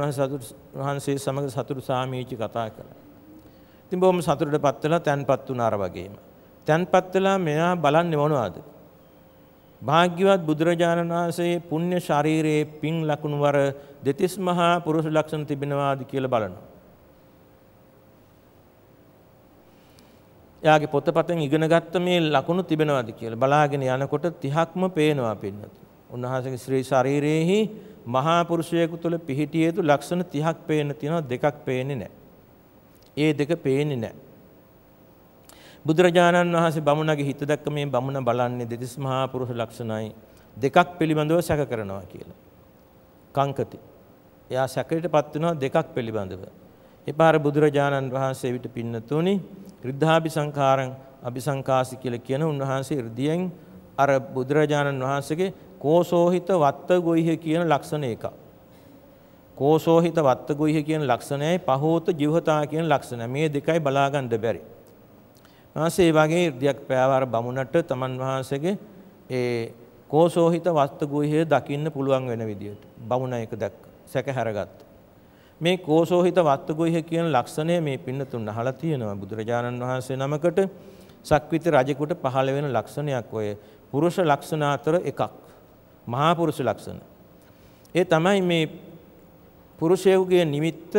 වහන්සේ සමග සතුරු සාමීචි කතා කළා. ඉතින් බොහොම සතුටටපත් වෙලා තැන්පත් වුණා අර වගේම. තැන්පත් වෙලා මෙයා බලන්නේ මොනවද? භාග්‍යවත් බුදුරජාණන් වහන්සේ පුණ්‍ය ශරීරයේ පින් ලකුණු වර දෙතිස් මහා පුරුෂ ලක්ෂණ තිබෙනවාද කියලා බලනවා. එයාගේ පොතපතෙන් ඉගෙන ගත්ත මේ ලකුණු තිබෙනවාද කියලා බලාගෙන යනකොට තිහක්ම පේනවා පින්නතු. උන්වහන්සේගේ ශ්‍රී ශරීරයේහි මහා පුරුෂයෙකු තුළ පිහිටිය යුතු ලක්ෂණ තිහක් පේන්න තියෙනවා, දෙකක් පේන්නේ නැහැ. ඒ දෙක පේන්නේ නැහැ. බුදුරජාණන් වහන්සේ බමුණගේ හිත දැක්ක මේ බමුණ බලන්නේ දෙතිස් මහා පුරුෂ ලක්ෂණයි දෙකක් පිළිබඳව සැක කරනවා කියලා. කංකති. එයා සැකයටපත් වෙනවා දෙකක් පිළිබඳව. එපාර බුදුරජාණන් වහන්සේ විට පින්නතුණි ඍද්ධාභිසංඛාරං අභිසංකාසි කියලා කියන උන්වහන්සේ ඍද්ධියෙන් අර බුදුරජාණන් වහන්සේගේ කෝසෝහිත වත්ත ගොයිහ කියන ලක්ෂණ එකක්. කෝසෝහිත වත්ත ගොයිහ කියන ලක්ෂණයයි පහෝත ජීවතා කියන ලක්ෂණ මේ දෙකයි බලා ගන්න බැරි. වහන්සේ වගේ ඍද්ධියක් පෑවාර බමුණට තමන් වහන්සේගේ ඒ කෝසෝහිත වස්තුගුහය දකින්න පුළුවන් වෙන විදියට බමුණ එක දැක්ක සැක හැරගත්තා. මේ කෝසෝහිත වස්තුගුහය කියන ලක්ෂණය මේ පින්නතුන් අහලා තියෙනවා. බුදුරජාණන් වහන්සේ නමකට සක්විති රජෙකුට පහළ වෙන ලක්ෂණයක් ඔය පුරුෂ ලක්ෂණ අතර එකක් මහා පුරුෂ ලක්ෂණ. ඒ තමයි මේ පුරුෂයෙකුගේ නිමිත්ත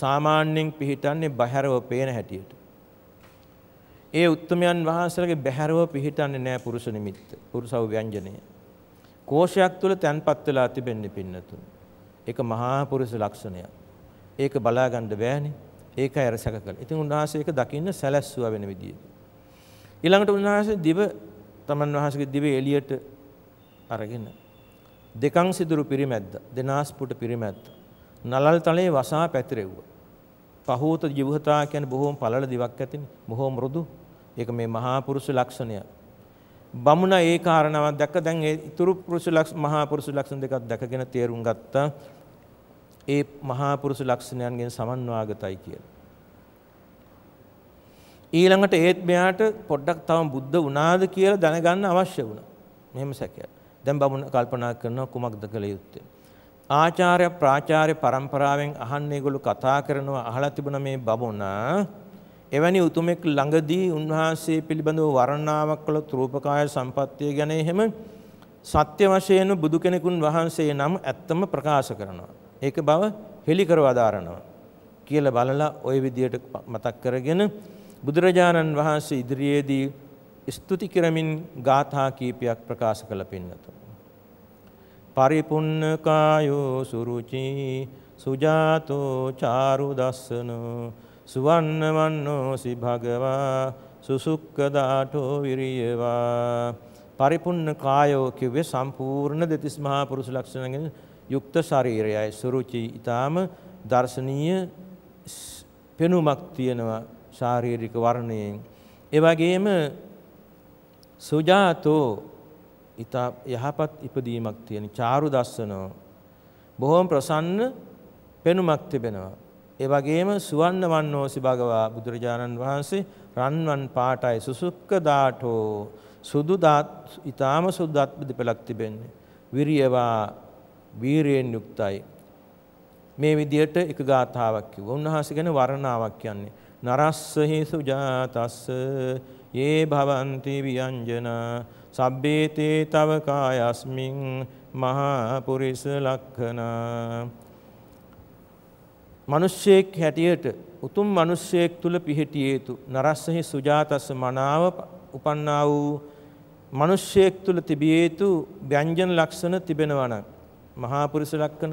සාමාන්‍යයෙන් පිහිටන්නේ බහැරව පේන හැටියට. ඒ උත්තමයන් වහන්සේලාගේ බහැරව පිහිටන්නේ නැහැ පුරුෂ නිමිත්ත. පුරුෂව ව්‍යංජනය. කෝෂයක් තුල තැන්පත් වෙලා තිබෙන්නේ පින්නතුන්. ඒක මහා පුරුෂ ලක්ෂණයක්. ඒක බලා ගන්න බෑනේ. ඒකයි අර සැක කළේ. ඉතින් උන්වහන්සේ ඒක දකින්න සැලැස්සුවා වෙන විදිය. ඊළඟට උන්වහන්සේ දිව තමන් වහන්සේගේ දිව එළියට අරගෙන දෙකන් සිදුරු පිරිමැද්දා. දෙනාස්පුට පිරිමැද්දා. නලල් තලයේ වසා පැතිරෙව්වා. පහූත ජීවහතා කියන්නේ බොහොම පළල දිවක් ඇතිනේ. බොහොම මෘදු. ඒක මේ මහා පුරුෂ ලක්ෂණය. බමුණ ඒ කාරණාවක් දැක්ක දැන් ඒ ඉතුරු පුරුෂ ලක්ෂණ මහා පුරුෂ ලක්ෂණ දෙකක් දැකගෙන තේරුම් ගත්තා. ඒ මහා පුරුෂ ලක්ෂණයන්ගෙන් සමන්වාගතයි කියලා. ඊළඟට ඒත් මෙයාට පොඩ්ඩක් තවම බුද්ධ වුණාද කියලා දැනගන්න අවශ්‍ය වුණා. මෙහෙම සැකයක්. දැන් බමුණ කල්පනා කරනවා කුමක්ද කළ යුත්තේ? ආචාර්ය ප්‍රාචාර්ය පරම්පරාවෙන් අහන්නේ ඒගොල්ලෝ කතා කරනවා අහලා තිබුණ මේ බමුණ එවැනි උතුමෙක් ළඟදී උන්වහන්සේ පිළිබඳව වර්ණනාවක් කළ ත්‍රූපකාය සම්පත්තිය ගැන එහෙම සත්‍ය වශයෙන්ම බුදු කෙනෙකුන් වහන්සේ නම් ඇත්තම ප්‍රකාශ කරනවා. ඒක බව හෙළි කරව දාරනවා කියලා බලලා ওই විදියට මතක් කරගෙන බුදුරජාණන් වහන්සේ ඉදිරියේදී ස්තුති කරමින් ගාථා කීපයක් ප්‍රකාශ කළ පින්නතු. පරිපුන්න කායෝ සුරුචි සුජාතෝ චාරු දස්සනෝ සුවන්නවන්නෝසි භගවා සුසුක්කදාඨෝ විරියවා. පරිපුන්න කායෝ කිව්වේ සම්පූර්ණ දෙතිස් මහා පුරුෂ ලක්ෂණගෙන් යුක්ත ශරීරයයි. සුරුචි ඊටාම දර්ශනීය පෙනුමක් තියෙනවා ශාරීරික වර්ණයෙන්. ඒ වගේම සුජාතෝ ඊට යහපත් ඉපදීමක් තියෙන චාරු දස්සනෝ බොහොම ප්‍රසන්න පෙනුමක් තිබෙනවා. ඒ වගේම සුවන්නවන්නෝසි භගවා බුදුරජාණන් වහන්සේ රන්වන් පාටයි සුසුක්කදාඨෝ සුදු දාත් ඊටාම සුද්ධාත් දෙපලක් තිබෙන්නේ. විරියවා වීරයෙන් යුක්තයි. මේ විදියට එක ගාථාවක් කිව්වා. උන්වහන්සේ ගැන වර්ණාවක් කියන්නේ නරස්සහි සුජාතස්ස යේ භවಂತಿ ව්‍යංජන සබ්බේතේ තව කායස්මින් මහා පුරිස ලක්ඛන. මිනිසෙක් හැටියට උතුම් මිනිසෙක් තුල පිහිටිය යුතු නරස්සහි සුජාතස්ස මනාව උපන්නා වූ මිනිසෙක් තුල තිබිය යුතු ව්‍යංජන ලක්ෂණ තිබෙනවා නම් මහාපුරුෂ ලක්ෂණ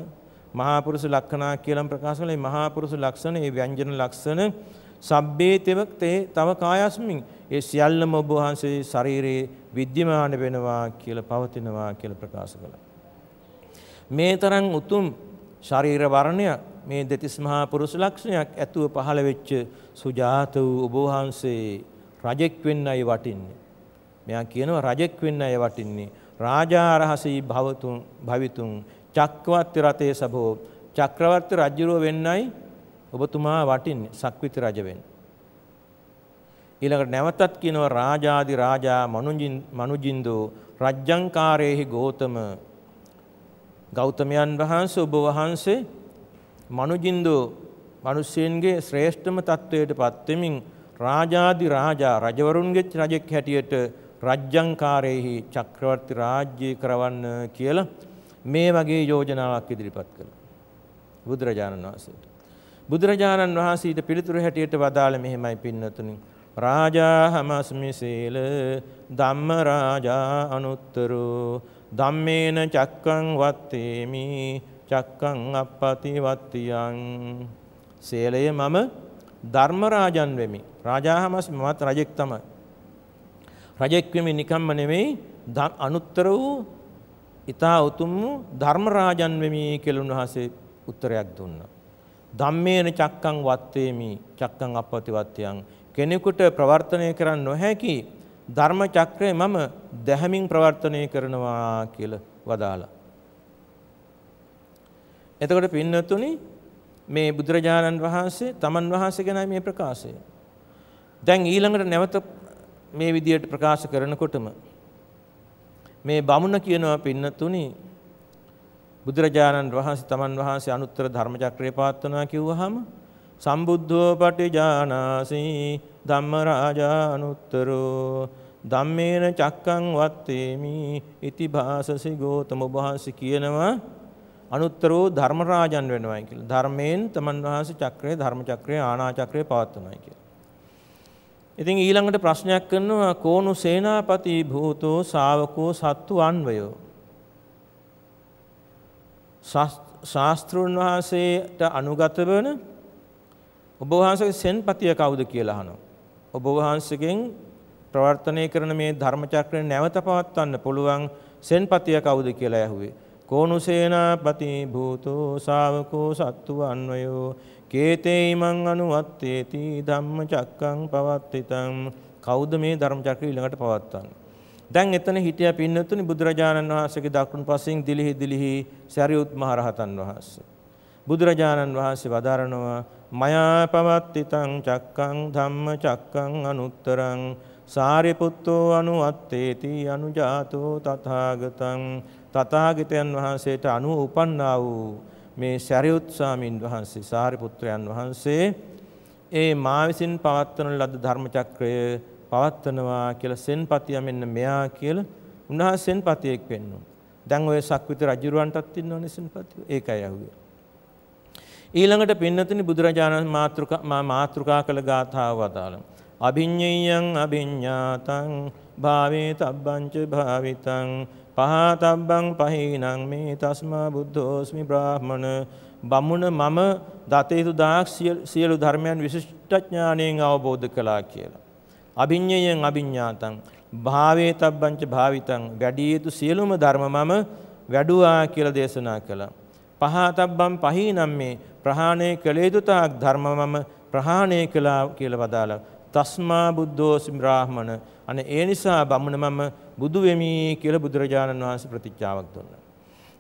මහාපුරුෂ ලක්ෂණා කියලා ප්‍රකාශ කළේ. මහාපුරුෂ ලක්ෂණ ඒ ව්‍යංජන ලක්ෂණ සබ්බේතව තේ තව කායස්මින් ඒ සියල්ලම ඔබ වහන්සේ ශරීරයේ විද්‍යමාන වෙනවා කියලා පවතිනවා කියලා ප්‍රකාශ කළා. මේ තරම් උතුම් ශරීර වර්ණය මේ දෙතිස් මහාපුරුෂ ලක්ෂණයක් ඇතුව පහළ වෙච්ච සුජාත වූ ඔබ වහන්සේ රජෙක් වෙන්නයි වටින්නේ. මෙයා කියනවා රජෙක් වෙන්නයි වටින්නේ. රාජාරහසී භවතුන් භවිතුන් චක්‍රවර්ති රතේ සබෝ චක්‍රවර්ති රජුරෝ වෙන්නයි ඔබතුමා වටින්නේ සක්විති රජ වෙන්න. ඊළඟට නැවතත් කියනවා රාජාදි රාජා මනුජින් මනුජින්දෝ රජ්ජංකාරේහි ගෞතම ගෞතමයන් වහන්සේ ඔබ වහන්සේ මනුජින්දෝ මිනිස්සුන්ගේ ශ්‍රේෂ්ඨම තත්වයටපත් වෙමින් රාජාදි රාජා රජවරුන්ගේ රජෙක් හැටියට රජ්ජංකාරේහි චක්‍රවර්ති රාජ්‍ය කරවන්න කියලා මේ වගේ යෝජනාවක් ඉදිරිපත් කළා බුදුරජාණන් වහන්සේට. බුදුරජාණන් වහන්සේ ඊට පිළිතුරු හැටියට වදාළ මෙහෙමයි පින්නතුනි. රාජාහමස්මි සීල ධම්ම රාජා අනුත්තරෝ ධම්මේන චක්කං වත්තේමි චක්කං අප්පති වත්තියං. සීලය මම ධර්ම රාජන් වෙමි. රාජාහමස්මි මමත් රජෙක් තමයි. රජෙක් වෙමි නිකම්ම නෙමෙයි අනුත්තර වූ ඊතා උතුම් ධර්ම රාජන් වෙමි කියලා උන්වහන්සේ උත්තරයක් දුන්නා. ධම්මේන චක්කං වත්තේමි චක්කං අපපතිවත්යන්. කෙනෙකුට ප්‍රවර්තනය කරන්න නොහැකි ධර්ම චක්‍රය මම දැහැමින් ප්‍රවර්තනය කරනවා කියලා වදාලා. එතකොට පින්නතුනි මේ බුදුරජාණන් වහන්සේ තමන් වහන්සේ ගැනයි මේ ප්‍රකාශය. දැන් ඊළඟට නැවත මේ විදියට ප්‍රකාශ කරනකොටම මේ බමුණ කියනවා පින්නතුනි බුදුරජාණන් වහන්සේ තමන් වහන්සේ අනුත්තර ධර්මචක්‍රය පවත්වනවා කිව්වහම සම්බුද්ධෝ පටිජානාසී धम्मराजानुत्तरो धम्मेन चक्कं वत्तेमि इति भाससि गौतम वहांसि කියනවා අනුත්තරෝ ධර්මරාජන් වෙනවා කියලා. ධර්මයෙන් තමන් වහන්සේ චක්‍රය ධර්මචක්‍රය ආනාචක්‍රය පවත්වනවා කියලා. ඉතින් ඊළඟට ප්‍රශ්නයක් කරනවා කෝණු සේනාපති භූතෝ ශාවකෝ සත්තු අන්වයෝ. ශාස්ත්‍රුන් වහන්සේට අනුගත වන ඔබ වහන්සේගේ සෙන්පතිය කවුද කියලා අහනවා. ඔබ වහන්සේගෙන් ප්‍රවර්තනය කරන මේ ධර්මචක්‍රය නැවත පවත්වන්න පුළුවන් සෙන්පතිය කවුද කියලා ඇහුවේ. කෝණුසේනාපති භූතෝ ශාවකෝ සත්තු අන්වයෝ කේතේයිමං අනුවත්තේති ධම්මචක්කං පවත්තිතං. කවුද මේ ධර්මචක්‍රය ඊළඟට පවත්වන්නේ? දැන් එතන හිටියා පින්නතුනි බුදුරජාණන් වහන්සේගේ දකුණු පසින් දිලිහි දිලිහි සරියුත් මහ රහතන් වහන්සේ. බුදුරජාණන් වහන්සේ වදාරනවා මයා පවත්තිතං චක්කං ධම්මචක්කං අනුත්තරං සාරිපුත්තෝ අනුවත්තේති අනුජාතෝ තථාගතං. තථාගතයන් වහන්සේට අනුව උපන්නා වූ මේ සරියුත් ස්වාමීන් වහන්සේ සාරිපුත්‍රයන් වහන්සේ ඒ මා විසින් පවත්වන ලද ධර්මචක්‍රය පවත්වනවා කියලා සෙන්පතිය මෙන්න මෙයා කියලා උන්වහන්සේ සෙන්පතියෙක් වෙන්නවා. දැන් ඔය සක්විති රජුරවන්ටත් ඉන්නවනේ සෙන්පතිය. ඒකයි අහුවේ. ඊළඟට පින්නතුනි බුදුරජාණන් මාත්‍රුකා මාත්‍රුකා කළ ගාථාව වදාළා. අභිඤ්ඤයං අභිඤ්ඤාතං භාවේතබ්බංච භාවිතං පහතබ්බං පහීනං මේ තස්මා බුද්ධෝස්මි බ්‍රාහමණ. බමුණ මම දතේතු දාක් සියලු ධර්මයන් විශිෂ්ට ඥාණයෙන් අවබෝධ කළා කියලා. අභිඤ්ඤයං අභිඤ්ඤාතං භාවේතබ්බංච භාවිතං වැඩි යුතු සියලුම ධර්ම මම වැඩුවා කියලා දේශනා කළා. පහතබ්බං පහීනං මේ ප්‍රහාණය කළ යුතු තාක් ධර්ම මම ප්‍රහාණය කළා කියලා වදාළා. තස්මා බුද්ධෝසි බ්‍රාහමණ අනේ ඒ නිසා බමුණ මම බුදු වෙමි කියලා බුදුරජාණන් වහන්සේ ප්‍රතිචාවක් දුන්නා.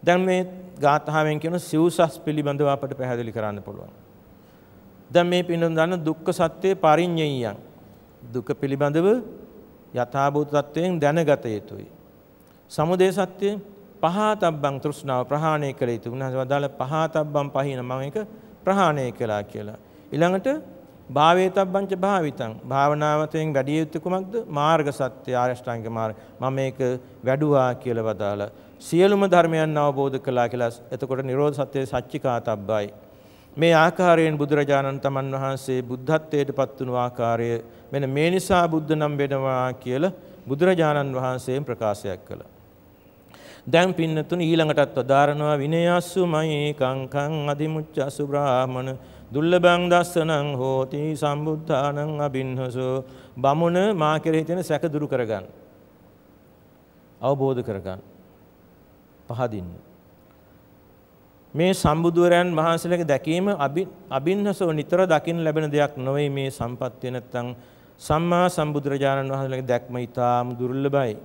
දැන් මේ ගාථාවෙන් කියන සිව්සස් පිළිබඳව අපට පැහැදිලි කරන්න පුළුවන්. දැන් මේ පින්නම් දන්න දුක්ඛ සත්‍ය පරිඤ්ඤයයන් දුක පිළිබඳව යථාභූත තත්වයෙන් දැනගත යුතුයි. සමුදය සත්‍ය පහතබ්බං තෘෂ්ණාව ප්‍රහාණය කළ යුතුයි. උන්වහන්සේ වදාළ පහතබ්බං පහින මම ඒක ප්‍රහාණය කළා කියලා. ඊළඟට භාවේතබ්බංච භාවිතං භාවනාවතෙන් වැඩිය යුතු කුමක්ද? මාර්ග සත්‍ය ආරෂ්ඨාංග මාර්ග මම මේක වැඩුවා කියලා වදාලා සියලුම ධර්මයන් අවබෝධ කළා කියලා. එතකොට නිරෝධ සත්‍ය සච්චිකාතබ්බයි. මේ ආකාරයෙන් බුදුරජාණන් තමන් වහන්සේ බුද්ධත්වයට පත් වුණු ආකාරය මෙන්න මේ නිසා බුද්ධ නම් වෙනවා කියලා බුදුරජාණන් වහන්සේම ප්‍රකාශයක් කළා. දැන් පින්නතුනි ඊළඟටත් වදාරනවා විනයස්සු මයි කංකං අදිමුච්ඡසු බ්‍රාහමණ දුර්ලභං දස්සනං හෝති සම්බුද්ධානං අබින්හසෝ. බමුණ මා කෙරෙහි තියෙන සැක දුරු කරගන්න අවබෝධ කරගන්න පහදින්න. මේ සම්බුදුරයන් වහන්සේලගේ දැකීම අබින්හසෝ නිතර දකින්න ලැබෙන දෙයක් නොවේ. මේ සම්පත්තිය නැත්තම් සම්මා සම්බුදුරජාණන් වහන්සේලගේ දැක්ම ඊටාම දුර්ලභයි.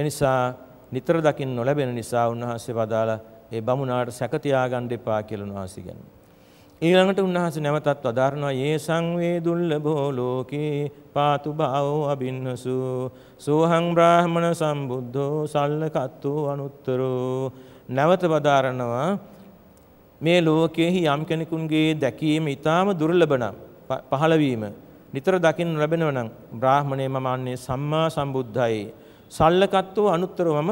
එනිසා නිතර දකින්න නොලැබෙන නිසා උන්වහන්සේ වදාලා ඒ බමුණාට සැක තියාගන්න එපා කියලා උන්වහන්සේ කියනවා. ඊළඟට උන්වහන්සේ නැවතත් වදාරනවා යේ සංවේදුල්ලභෝ ලෝකේ පාතු භාවෝ අබින්නසු සෝහං බ්‍රාහමණ සම්බුද්ධෝ සල්ලකත්තෝ අනුත්තරෝ. නැවත වදාරනවා මේ ලෝකයේහි යම් කෙනෙකුගේ දැකීම ඊටාම දුර්ලභ නම් පහළවීම නිතර දකින්න ලැබෙනව නම් බ්‍රාහමණේ මමන්නේ සම්මා සම්බුද්ධයි සල්ලකත්වෝ අනුත්තරවම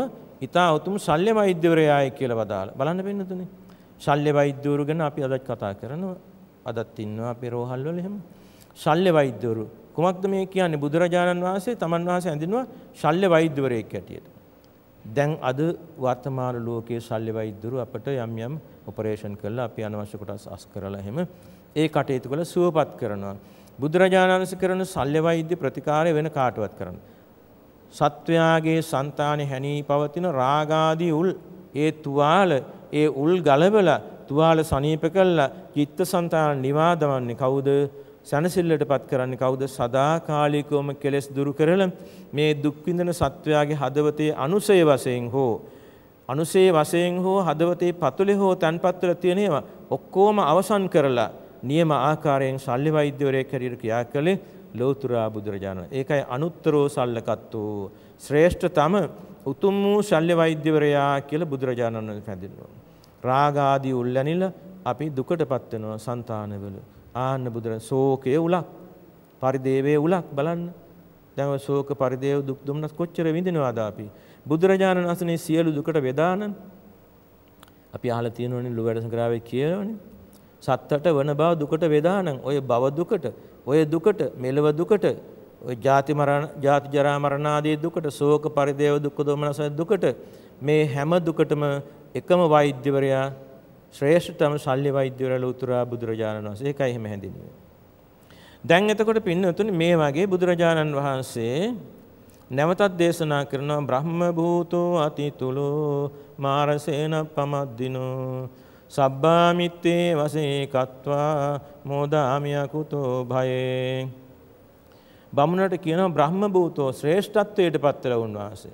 ඉතා උතුම් ශල්‍ය වෛද්‍යවරයායි කියලා වදාලා. බලන්න පින්නතුනේ ශල්‍ය වෛද්‍යවරු ගැන අපි අදත් කතා කරනවා. අදත් ඉන්නවා අපේ රෝහල් වල එහෙම ශල්‍ය වෛද්‍යවරු. කොහොමද මේ කියන්නේ? බුදුරජාණන් වහන්සේ තමන් වහන්සේ ඇඳිනවා ශල්‍ය වෛද්‍යවරයෙක් හැටියට. දැන් අද වර්තමාන ලෝකයේ ශල්‍ය වෛද්‍යවරු අපට යම් යම් ඔපරේෂන් කරලා අපි අනවශ්‍ය කොටස් අස් කරලා එහෙම ඒ කටයුතු වල සුවපත් කරනවා. බුදුරජාණන් වහන්සේ කරන ශල්‍ය වෛද්‍ය ප්‍රතිකාරය වෙන කාටවත් කරන්නේ සත්වයාගේ సంతානෙ හැණී පවතින රාගාදී උල් ඒ තුවාල ඒ උල් ගලවලා තුවාල සනීප කළා චිත්ත సంతාන නිවා දවන්නේ කවුද? සනසිල්ලටපත් කරන්නේ කවුද? සදාකාලිකවම කෙලෙස් දුරු කරලා මේ දුක් විඳින සත්වයාගේ හදවතේ අනුසය වශයෙන් හෝ අනුසය වශයෙන් හෝ හදවතේ පතුලේ හෝ තන්පත් වල තියෙන ඒවා ඔක්කොම අවසන් කරලා නියම ආකාරයෙන් ශල්‍ය වෛද්‍යවරයෙක් හැටියට ක්‍රියා කළේ ලෝතුරා බුදුරජාණන්. ඒකයි අනුත්තරෝ සල්ලකත්තෝ ශ්‍රේෂ්ඨතම උතුම් වූ ශල්‍ය වෛද්‍යවරයා කියලා බුදුරජාණන් පැඳිනවා. රාගාදී උල්ලැනිලා අපි දුකටපත් වෙනවා సంతානවල. ආන්න බුදුරජාණන් ශෝකයේ උලක් පරිදේවේ උලක් බලන්න. දැන් ඔය ශෝක පරිදේව දුක් දුම්නස් කොච්චර විඳිනවාද අපි. බුදුරජාණන් වහන්සේ සියලු දුකට වේදාන අපි අහලා තියෙනවනේ ලෝ වැඩ සංග්‍රහයේ කියනවනේ. සත්තට වන බව දුකට වේදාන ඔය භව දුකට ඔය දුකට මෙලව දුකට ඔය ජාති මරණ ජාති ජරා මරණ ආදී දුකට ශෝක පරිදේව දුක් දුම්නස් දුකට මේ හැම දුකටම එකම වෛද්‍යවරයා ශ්‍රේෂ්ඨතම ශල්‍ය වෛද්‍යවරයා උතුරා බුදුරජාණන් වහන්සේ. ඒකයි එහෙම හැඳින්වෙන්නේ. දැන් එතකොට පින්නතුනි මේ වගේ බුදුරජාණන් වහන්සේ නැවතත් දේශනා කරනවා බ්‍රහ්ම භූතෝ අතිතුලෝ මාරසේන පමද්දිනෝ සබ්බාමිත්තේ වසේ කତ୍වා මෝදාමිය කුතෝ භයේ. බමුණට කියනවා බ්‍රහ්ම භූතෝ ශ්‍රේෂ්ඨත්වයට පත්වලා වුණාසේ.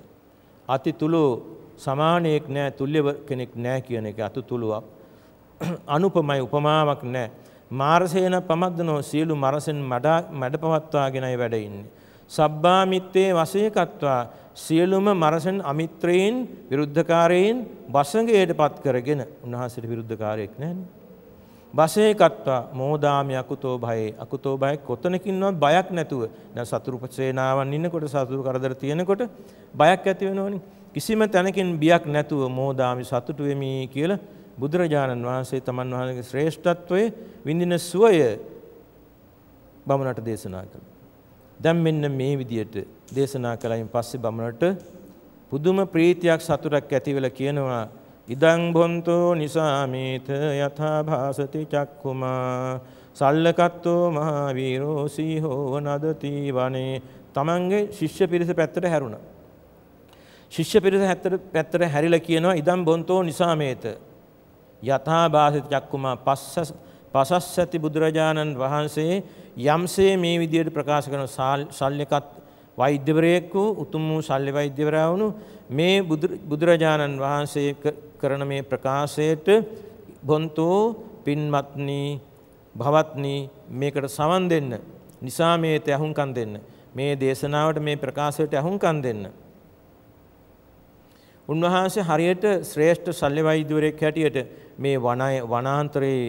අතිතුලෝ සමානෙක් නෑ, තුල්‍ය කෙනෙක් නෑ කියන එක. අතිතුලුවක් අනුපමයි, උපමාවක් නෑ. මාරසේන පමද්දනෝ සියලු මරසෙන් මැඩ පවත්වාගෙනයි වැඩ ඉන්නේ. සබ්බා මිත්තේ වශේකත්වා සියලුම මරසෙන් අමිත්‍රයින් විරුද්ධකාරයන් වසඟයට පත් කරගෙන. උන්වහන්සේට විරුද්ධකාරයෙක් නැහැනේ. වශේකත්වා මෝදාමි අකුතෝ භයේ. අකුතෝ භය කොතනකින්වත් බයක් නැතුව. දැන් සතුරු සේනාවන් ඉන්නකොට සතුරු කරදර තියෙනකොට බයක් ඇති වෙනවනේ. කිසිම තැනකින් බියක් නැතුව මෝදාමි සතුටු වෙමි කියලා බුදුරජාණන් වහන්සේ තමන් වහන්සේගේ ශ්‍රේෂ්ඨත්වයේ විඳින සුවය බමුණට දේශනා කළා. දැන් මෙන්න මේ විදියට දේශනා කළයින් පස්සේ බමුණට පුදුම ප්‍රීතියක් සතුටක් ඇති වෙලා කියනවා ඉදං බොන්තෝ නිසාමේත යථා භාසති චක්කුමා සල්ලකත්තෝ මහාවීරෝ සීහෝ නදති වනේ. තමන්ගේ ශිෂ්‍ය පිරිස පැත්තට හැරුණා. ශිෂ්‍ය පිරිස පැත්තට හැරිලා කියනවා ඉදං බොන්තෝ නිසාමේත යථා භාසිත චක්කුමා පස්ස පසස්සති. බුදුරජාණන් වහන්සේ යම්සේ මේ විදියට ප්‍රකාශ කරන ශල්‍යකත් වෛද්‍යවරයෙක් වූ උතුම් වූ ශල්‍ය වෛද්‍යවරයා වුණු මේ බුදුරජාණන් වහන්සේ කරන මේ ප්‍රකාශයට බොන්තෝ පින්වත්නි භවත්නි මේකට සමන් දෙන්න, නිසාමේත අහුම්කම් දෙන්න, මේ දේශනාවට මේ ප්‍රකාශයට අහුම්කම් දෙන්න. උන්වහන්සේ හරියට ශ්‍රේෂ්ඨ ශල්‍ය වෛද්‍යවරයෙක් හැටියට මේ වනය වනාන්තරයේ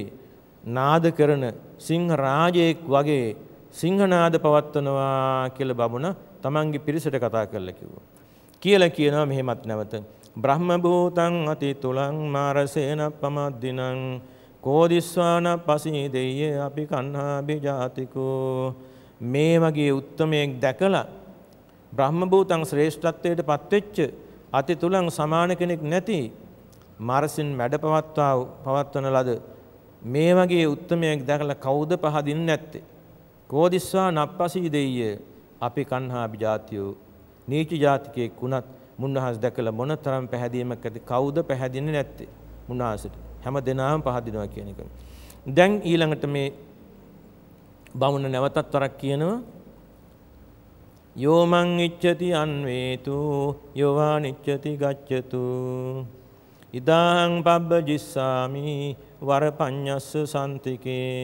නාද කරන සිංහ රාජයෙක් වගේ සිංහනාද පවත්වනවා කියලා බමුණ තමන්ගේ පිරිසට කතා කරලා කිව්වා. කියලා කියනවා මෙහෙමත් නැවත බ්‍රහ්ම භූතං අතිතුලං මාරසේන පමද්දිනං කෝදිස්වාන පසී දෙය්‍ය අපි කන්හා බිජාතිකෝ. මේ වගේ උත්තමයෙක් දැකලා බ්‍රහ්ම භූතං ශ්‍රේෂ්ඨත්වයට පත්වෙච්ච අති තුලං සමාන කෙනෙක් නැති මරසින් මැඩ පවත්වා පවත්වන ලද මේ වගේ උත්තමයෙක් දැකලා කවුද පහදින්නේ නැත්තේ? කෝදිස්වා නප්පසී දෙය්‍ය අපි කන්හා බිජාතියෝ. නීච ජාතිකයෙක් වුණත් මුන්නහස් දැකලා මොනතරම් පැහැදීමක් ඇති කවුද පැහැදින්නේ නැත්තේ? මුන්නහසට හැම දිනම පහදිනවා කියන එක. දැන් ඊළඟට මේ බමුණ නැවතත් වරක් කියනවා යෝමං ඉච්ඡති අන්වේතු යෝවාන් ඉච්ඡති ගච්ඡතු ඉදාං පබ්බජිස්සාමි වරපඤ්ඤස්ස සම්තිකේ.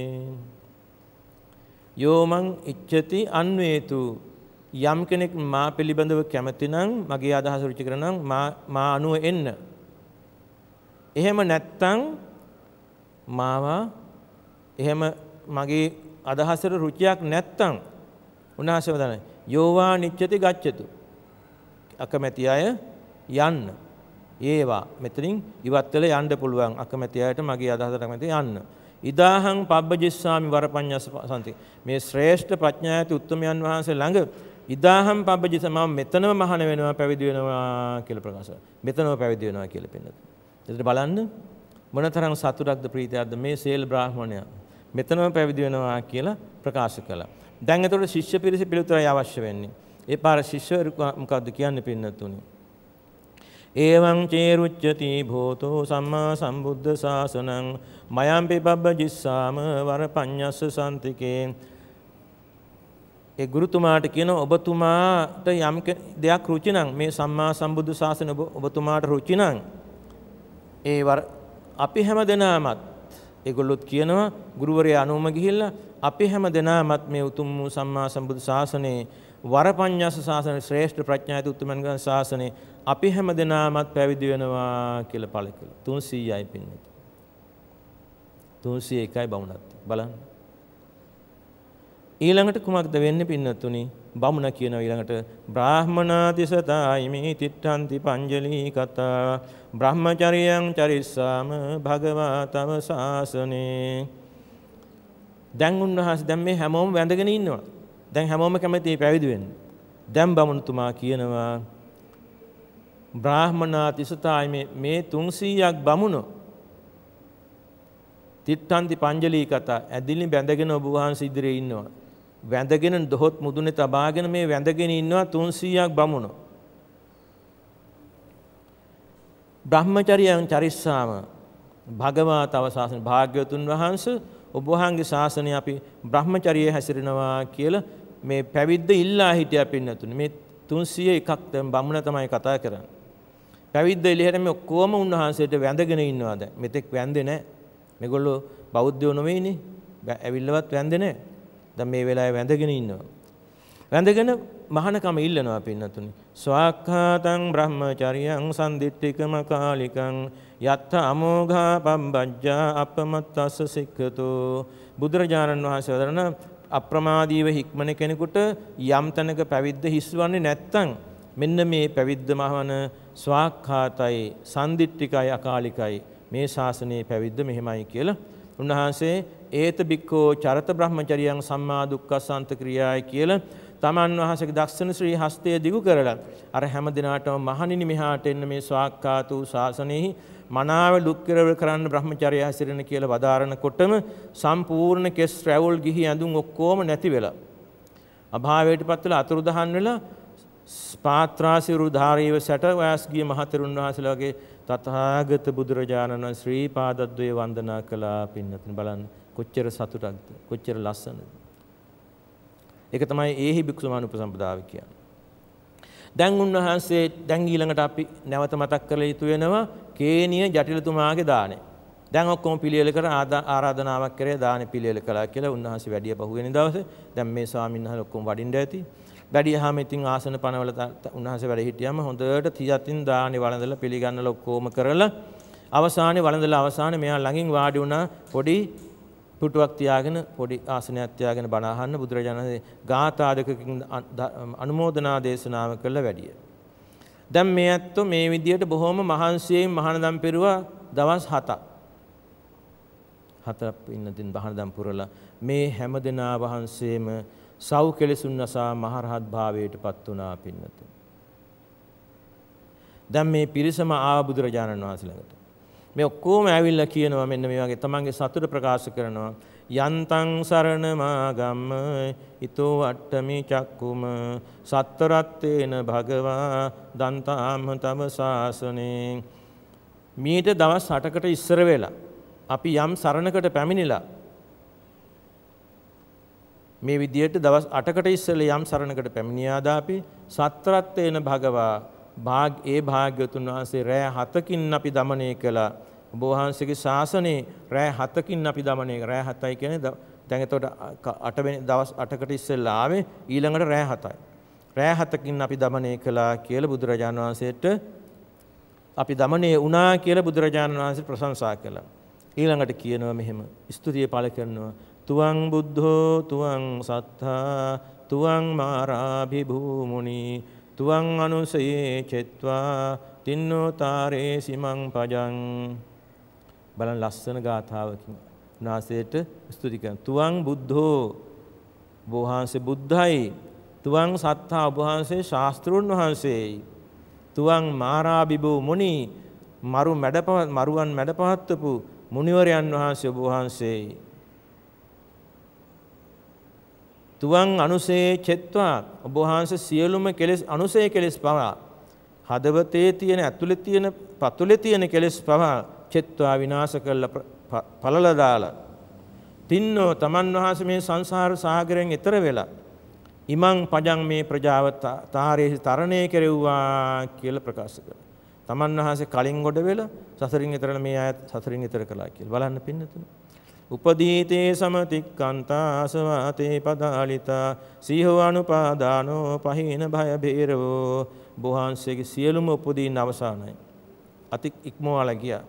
යෝමං ඉච්ඡති අන්වේතු යම් කෙනෙක් මා පිළිබඳව කැමති නම්, මගේ අදහස රුචි කරන නම් මා මා අනුව එන්න. එහෙම නැත්තම් මාව එහෙම මගේ අදහසට රුචියක් නැත්තම් උනාසව දනයි යෝවා නිච්චති ගච්ඡතු අකමැති අය යන්න. ඒවා මෙතනින් ඉවත් වෙලා යන්න පුළුවන්. අකමැති අයට මගේ අදහසට කැමති යන්න. ඉදාහං පබ්බජිස්සාමි වරපඤ්ඤස්ස සම්ති. මේ ශ්‍රේෂ්ඨ ප්‍රඥා ඇති උත්තමයන් වහන්සේ ළඟ ඉදාහං පබ්බජිස්ස මම මෙතනම මහාන වෙනවා, පැවිදි වෙනවා කියලා ප්‍රකාශ කරනවා. මෙතනම පැවිදි වෙනවා කියලා පෙන්නනවා. එතන බලන්න මොනතරම් සතුටක්ද ප්‍රීතියක්ද මේ සීල බ්‍රාහ්මණයා මෙතනම පැවිදි වෙනවා කියලා ප්‍රකාශ කළා. දැන් එතකොට ශිෂ්‍ය පිරිස පිළිතුරයි අවශ්‍ය වෙන්නේ. ඒ පාර ශිෂ්‍යවරු මොකද්ද කියන්නේ පින්නතුනි? එවං චේරුච්චති භෝතෝ සම්මා සම්බුද්ධ ශාසනං මයං පිබ්බජිස්සාම වරපඤ්ඤස්ස සම්තිකේ. ඒ ගුරුතුමාට කියනවා ඔබතුමාට යම් දෙයක් රුචි නම්, මේ සම්මා සම්බුද්ධ ශාසන ඔබතුමාට රුචි නම් ඒ වර අපි හැම දෙනාමත් ඒගොල්ලොත් කියනවා ගුරුවරයා අනුම ගිහිල්ලා අපි හැම දෙනාමත් මේ උතුම් වූ සම්මා සම්බුදු ශාසනයේ වරපඤ්ඤාස ශාසනයේ ශ්‍රේෂ්ඨ ප්‍රඥායත උතුම්මන්ගේ ශාසනයේ අපි හැම දෙනාමත් පැවිදි වෙනවා කියලා පළ කළා. තුන්සීයයි පින්නතු. තුන්සීය එකයි බමුණත්. බලන්න. ඊළඟට කුමක්ද වෙන්නේ පින්නතුනි? බමුණ කියනවා ඊළඟට බ්‍රාහ්මනාතිසතායි මේ තිට්ඨන්ති පංජලී කතා බ්‍රහ්මචරියං චරිස්සාම භගවා තම ශාසනේ. දැන් උන්වහන්සේ දැන් මේ හැමෝම වැඳගෙන ඉන්නවා. දැන් හැමෝම කැමති පැවිදි වෙන්න. දැන් බමුණතුමා කියනවා බ්‍රාහ්මනාතිසතායි මේ මේ තුන්සීයක් බමුණෝ තිට්ඨන්ති පංජලී කතා ඇදිලි බැඳගෙන ඔබ වහන්සේ ඉදිරියේ ඉන්නවා. වැඳගෙන දොහොත් මුදුනේ තබාගෙන මේ වැඳගෙන ඉන්නවා තුන්සීයක් බමුණෝ. බ්‍රහ්මචරියන් චරිස්සාම භගවා තව ශාසන භාග්‍යවතුන් වහන්සේ ඔබ වහන්සේගේ ශාසනය අපි බ්‍රහ්මචරියේ හැසිරෙනවා කියලා මේ පැවිද්ද ඉල්ලා හිටියා පින්නතුනේ. මේ තුන්සීය එකක් තම බමුණ තමයි කතා කරන්නේ. පැවිද්ද එළියට මේ ඔක්කොම උන්වහන්සේට වැඳගෙන ඉන්නවා දැන්. මෙතෙක් වැඳේ නැහැ. මේගොල්ලෝ බෞද්ධයෝ නෙවෙයිනේ. ඇවිල්ලවත් වැඳේ නැහැ. දැන් මේ වෙලාවේ වැඳගෙන ඉන්නවා. වැඳගෙන මහානකම ඉල්ලනවා පින්නතුනි. ස්වාක්ඛාතං බ්‍රහ්මචරියං සම්දිට්ඨිකම කාලිකං යත්ථ අමෝඝා පම්බජ්ජා අපමත්තස්ස සික්ඛතෝ. බුදුරජාණන් වහන්සේ වදාරන අප්‍රමාදීව හික්මන කෙනෙකුට යම් තැනක පැවිද්ද හිස්වන්නේ නැත්නම් මෙන්න මේ පැවිද්ද මහවන ස්වාක්ඛාතයි සම්දිට්ඨිකයි අකාලිකයි මේ ශාසනයේ පැවිද්ද මෙහෙමයි කියලා උන්වහන්සේ ඒත බික්කෝ චරත බ්‍රහ්මචරියං සම්මා දුක්ඛසන්ත ක්‍රියාය කියලා තමන් වහන්සේගේ දක්ෂින ශ්‍රී හස්තය දිගු කරලා අර හැම දිනාටම මහණෙනි මෙහාට එන්න මේ ස්වාක්ඛාතු ශාසනයෙහි මනාව දුක් කෙරවල කරන්න බ්‍රහ්මචර්ය හැසිරෙන කියලා වදාරනකොටම සම්පූර්ණ කෙස් රැවුල් ගිහි ඇඳුම් ඔක්කොම නැති වෙලා අභාවයටපත් වෙලා අතුරුදහන් වෙලා පාත්‍රාසිරු ධාරීව සැට වයස් ගිය මහතෙරුන් වහන්සේලා වගේ තථාගත බුදුරජාණන් වහන්සේ ශ්‍රී පාදද්වය වන්දනා කළා. පින්නතුනි බලන්න කොච්චර සතුටක්ද, කොච්චර ලස්සනද. ඒක තමයි ඒහි භික්ෂුමාන උපසම්පදාව කියන්නේ. දැන් උන්වහන්සේ දැන් ඊළඟට අපි නැවත මතක් කරලා යුතු වෙනවා කේනිය ජටිලතුමාගේ දාණය. දැන් ඔක්කොම පිළියෙල කර ආරාධනාවක් කරේ දාණය පිළියෙල කළා කියලා උන්වහන්සේ වැඩිය පහුවෙන දවසේ දැන් මේ ස්වාමීන් වහන්සේ ඔක්කොම වඩින්න ඇති. වැඩියාම ඉතින් ආසන පනවල උන්වහන්සේ වැඩ හිටියම හොඳට තියතින් දාණය වළඳලා පිළිගන්නලා ඔක්කොම කරලා අවසානයේ වළඳලා අවසානයේ මෙයා ළඟින් වාඩි වුණා පොඩි පුටුවක් තියාගෙන පොඩි ආසනයක් තියාගෙන බණ අහන්න බුදුරජාණන් වහන්සේ ගාථා දෙකකින් අනුමෝදනා දේශනාව කළා වැඩිය. දැන් මේ ඇත්තෝ මේ විදියට බොහොම මහන්සියෙන් මහානදම් පෙරුවා දවස් හතක්. හතරක් ඉන්න දින මහානදම් පුරලා මේ හැමදෙනා වහන්සේම සව් කෙලෙසුන් නසා මහරහත් භාවයටපත් වුණා පින්නතුනි. දැන් මේ පිරිසම ආව බුදුරජාණන් වහන්සේ ළඟට. මේ ඔක්කොම ඇවිල්ලා කියනවා මෙන්න මේ වගේ තමන්ගේ සතුට ප්‍රකාශ කරනවා. යන්තං සරණ මාගම්ම ඊතෝ අට්ඨමි චක්කුම සත්තරත්තේන භගවා දන්තාම්හ තම ශාසනේ. මීට දවස් අටකට ඉස්සර වෙලා අපි යම් සරණකට පැමිණිලා මේ විදියට දවස් අටකට ඉස්සෙල්ලා යම් සරණකට පැමිණියාදා අපි සත්තරත්තේන භගවා භාග ඒ භාග්‍යවතුන් වහන්සේ රෑ හතකින් අපි দমনය කළා. ඔබ වහන්සේගේ ශාසනේ රෑ හතකින් අපි দমনය කරා. රෑ හතයි කියන්නේ දැන් එතකොට අට වෙනි දවස් අටකට ඉස්සෙල්ලා ආවේ ඊළඟට රෑ හතයි. රෑ හතකින් අපි দমনය කළා කියලා බුදුරජාණන් වහන්සේට අපි দমনය වුණා කියලා බුදුරජාණන් වහන්සේ ප්‍රශංසා කළා. ඊළඟට කියනවා මෙහෙම ස්තුතිය පළ කරනවා තුවං බුද්ධෝ තුවං සත්තා තුවං මාරාභිභූමුනි තුවං අනුසයේ චෙත්වා තින්නෝ තාරේ සිමං පජං. බලන් ලස්සන ගාථාවකින් උන්වහන්සේට ස්තුති කරන තුවං බුද්ධෝ වහන්සේ බුද්ධයි තුවං සත්තා වහන්සේ ශාස්ත්‍රුන් වහන්සේයි තුවං මාරාභිභූ මුනි මරු මැඩපවත් මරුවන් මැඩපවත්වපු මුනිවරයන් වහන්සේ වහන්සේයි තුවන් අනුසේ චෙත්වා ඔබ වහන්සේ සියලුම කෙලෙස් අනුසේ කෙලෙස් පවා හදවතේ තියෙන ඇතුලේ තියෙන පතුලේ තියෙන කෙලෙස් පවා චෙත්වා විනාශ කරලා පළලා දාලා තින්නෝ තමන් වහන්සේ මේ සංසාර සාගරයෙන් එතර වෙලා ඉමං පජං මේ ප්‍රජාව තාරේ තරණය කෙරෙව්වා කියලා ප්‍රකාශ කරනවා. තමන් වහන්සේ කලින් ගොඩ වෙලා සසරින් එතරන මේ අය සසරින් එතර කළා කියලා බලන්න පින්නතුනේ. උපදීතේ සමතික්කන්තා අසවාතේ පදාලිතා සීහෝ අනුපාදානෝ පහේන භය බේරවෝ. වහන්සේගේ සියලුම උපදීන් අවසానයි. අති ඉක්මවාලා ගියා.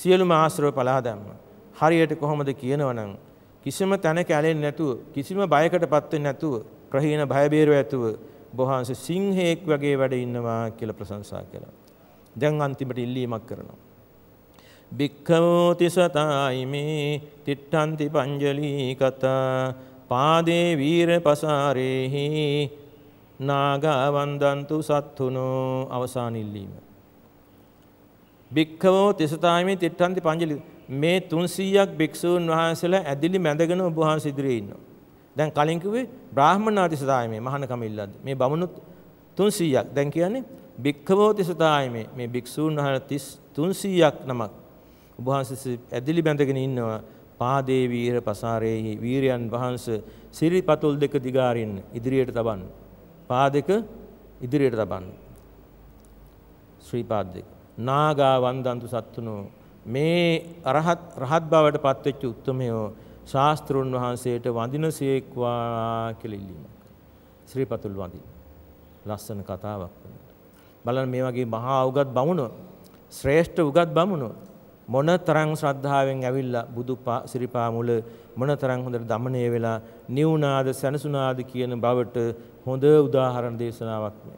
සියලුම ආශ්‍රව පලා දැම්මා. හරියට කොහොමද කියනවනම් කිසිම තැනක ඇලෙන්නේ නැතුව, කිසිම බයකටපත් වෙන්නේ නැතුව, ප්‍රහීන භය බේරුව ඇතුව බොහාංශ සිංහෙක් වගේ වැඩ ඉන්නවා කියලා ප්‍රශංසා කළා. දැන් අන්තිමට ඉල්ලීමක් කරනවා. භික්ඛවෝති සතායිමේ තිට්ඨන්ති පංජලී කතා පාදේ වීර පසාරේහි නාගවන්දන්තු සත්තුනෝ. අවසාන ඉල්ලීම. භික්ඛවෝ තිසතායිමේ තිට්ඨන්ති පංජලී. මේ තුන්සීයක් භික්ෂූන් වහන්සේලා ඇදිලි මැදගෙන ඔබ වහන්සේ ඉදිරියේ ඉන්නවා. දැන් කලින් කිව්වේ බ්‍රාහ්මණාති සතායිමේ මහානකම ඉල්ලද්ද. මේ බමුණුත් තුන්සීයක්. දැන් කියන්නේ භික්ඛවෝ තිසතායිමේ මේ භික්ෂූන් වහන්සේ තුන්සීයක් නමක් ඔබ වහන්සේ ඇදිලි මැදගෙන ඉන්නවා. පාදේ වීර පසාරේහි වීරයන් වහන්සේ සිරිපතුල් දෙක දිගාරින්න ඉදිරියට තබන්න. පාදක ඉදිරියට තබන්න. ශ්‍රී පාදක නාගා වන්දන්තු සත්තුනෝ. මේ අරහත් රහත් බවට පත්වෙච්ච උත්තමයෝ ශාස්ත්‍රුන් වහන්සේට වඳිනසේක්වා කියලා ඉල්ලීමක්. සිරිපතුල් වඳින. ලස්සන කතාවක් වෙනවා. බලන්න මේ වගේ මහා උගත් බමුණෝ, ශ්‍රේෂ්ඨ උගත් බමුණෝ මොන තරම් ශ්‍රද්ධාවෙන් ඇවිල්ලා බුදු සිරිපා මුල මොන තරම් හොඳට දමණය වෙලා නිවුනාද සනසුනාද කියන බවට හොඳ උදාහරණ දේශනාවක් මේ.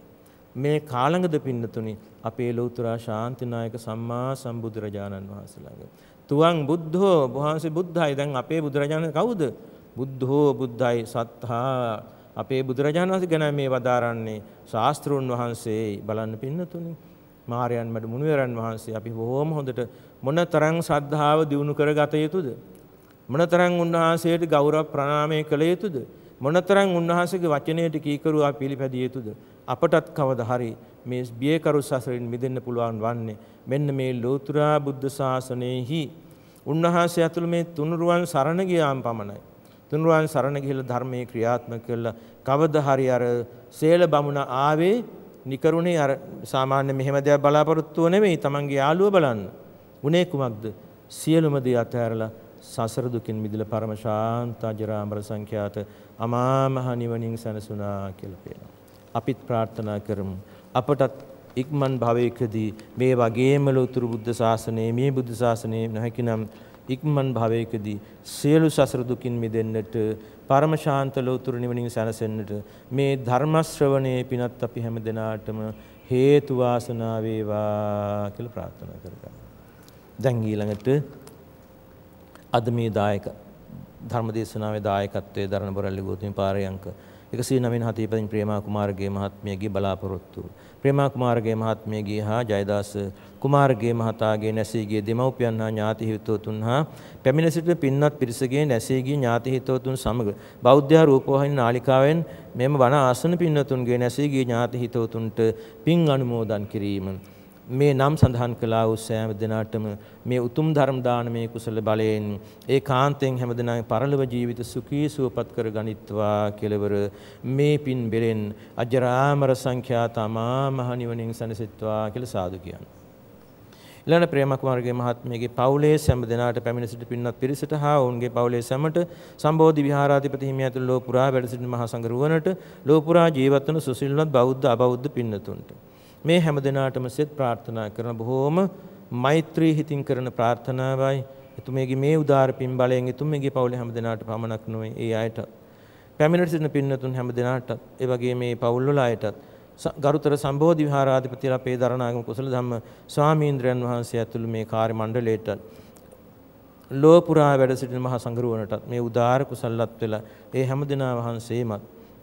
මේ කාලඟද පින්නතුනි අපේ ලෞතර ශාන්තිනායක සම්මා සම්බුදුරජාණන් වහන්සේ ළඟ. තුවං බුද්ධෝ වහන්සේ බුද්ධයි. දැන් අපේ බුදුරජාණන් කවුද? බුද්ධෝ බුද්ධයි සත්තා. අපේ බුදුරජාණන් වහන්සේ ගැන මේ වදාරන්නේ ශාස්ත්‍රුන් වහන්සේයි. බලන්න පින්නතුනි මාරයන් මඩ මුනිවරන් වහන්සේ අපි බොහොම හොඳට මොන තරම් ශ්‍රද්ධාව දියුණු කරගත යුතුද? මොන තරම් උන්වහන්සේට ගෞරව ප්‍රණාමය කළ යුතුද? මොන තරම් උන්වහන්සේගේ වචනයට කීකරුවා පිළිපැදිය යුතුද? අපටත් කවදා හරි මේ බියකරු සසරින් මිදෙන්න පුළුවන් වන්නේ මෙන්න මේ ලෝතර බුද්ධ ශාසනයෙහි උන්වහන්සේ ඇතුළු මේ තුනුරුවන් සරණ ගියාම පමණයි. තුනුරුවන් සරණ ගිහිලා ධර්මයේ ක්‍රියාත්මක කළා. කවදා හරි අර සේල බමුණ ආවේ නිකරුණේ අර සාමාන්‍ය මෙහෙම දෙයක් බලාපොරොත්තු නෙමෙයි. තමන්ගේ යාළුව බලන්න. උනේ කුමක්ද? සියලුම දේ අතහැරලා සසර දුකින් මිදලා පරම ශාන්ත අජරා අමර සංඛ්‍යාත අමා මහ නිවනින් සැනසුණා කියලා පේනවා. අපිත් ප්‍රාර්ථනා කරමු අපටත් ඉක්මන් භවයකදී මේ වගේම ලෝතුරු බුද්ධ ශාසනයේ මේ බුද්ධ ශාසනයේ නැකිනම් ඉක්මන් භවයකදී සියලු සසර දුකින් මිදෙන්නට පරම ශාන්ත ලෝතුරු නිවනින් සැනසෙන්නට මේ ධර්ම ශ්‍රවණයේ පිනත් අපි හැම දිනාටම හේතු වාසනා වේවා කියලා ප්‍රාර්ථනා කරගන්නවා. දැන් ඊළඟට අද මේ දායක ධර්ම දේශනාවේ දායකත්වයේ දරණ බොරැල්ලි ගෝතම පාරයන්ක එකසිය නවය හතේ පදින් ප්‍රේමා කුමාරගේ මහත්මියගේ බලාපොරොත්තු. ප්‍රේමා කුමාරගේ මහත්මියගේ හා ජයදාස කුමාරගේ මහතාගේ නැසීගේ දෙමව්පියන් හා ඥාති හිතවතුන් හා පැමිණ සිටින පින්වත් පිරිසගේ නැසීගේ ඥාති හිතවතුන් සමග බෞද්ධ රූපවාහිනී නාලිකාවෙන් මෙම වන ආසන පින්වතුන්ගේ නැසීගේ ඥාති හිතවතුන්ට පින් අනුමෝදන් කිරීම. මේ නම් සඳහන් කළා වූ සෑම දිනාටම මේ උතුම් ධර්ම දානමේ කුසල බලයෙන් ඒකාන්තයෙන් හැමදෙනාගේ පරලොව ජීවිත සුඛී සුවපත් කර ගනිත්වා කෙලවර මේ පින් බෙලෙන් අජරාමර සංඛ්‍යාත අමා මහ නිවනින් සැනසෙත්වා කියලා සාදු කියනවා. ඊළඟ ප්‍රේම කුමාරගේ මහත්මියගේ පවුලේ සෑම දිනාට පැමිණ සිට පින්වත් පිරිසට හා ඔවුන්ගේ පවුලේ සැමට සම්බෝධි විහාරාධිපති හිමි ඇතුළු ලෝ පුරා වැඩ සිටින මහා සංඝ රුවනට ලෝ පුරා ජීවත් වන සුසිල්වත් බෞද්ධ අබෞද්ධ පින්නතුන්ට මේ හැම දිනාටම සෙත් ප්‍රාර්ථනා කරන බොහෝම මෛත්‍රී හිතින් කරන ප්‍රාර්ථනාවයි. එතුමගේ මේ උදාර පින් බලයෙන් එතුමගේ පවුල හැම දිනාට පමණක් නොවේ ඒ අයට පැමිණ සිටින පින්නතුන් හැම දිනාටත් ඒ වගේ මේ පවුල් වල අයටත් ගරුතර සම්බෝධි විහාරාධිපතිලා අපේ දරණාගම කුසල ධම්ම ස්වාමීන්ද්‍රයන් වහන්සේ ඇතුළු මේ කාර්ය මණ්ඩලයට ලෝ පුරා වැඩ සිටින මහා සංඝරුවනටත් මේ උදාර කුසලත් වෙලා ඒ හැම දිනා වහන්සේමත්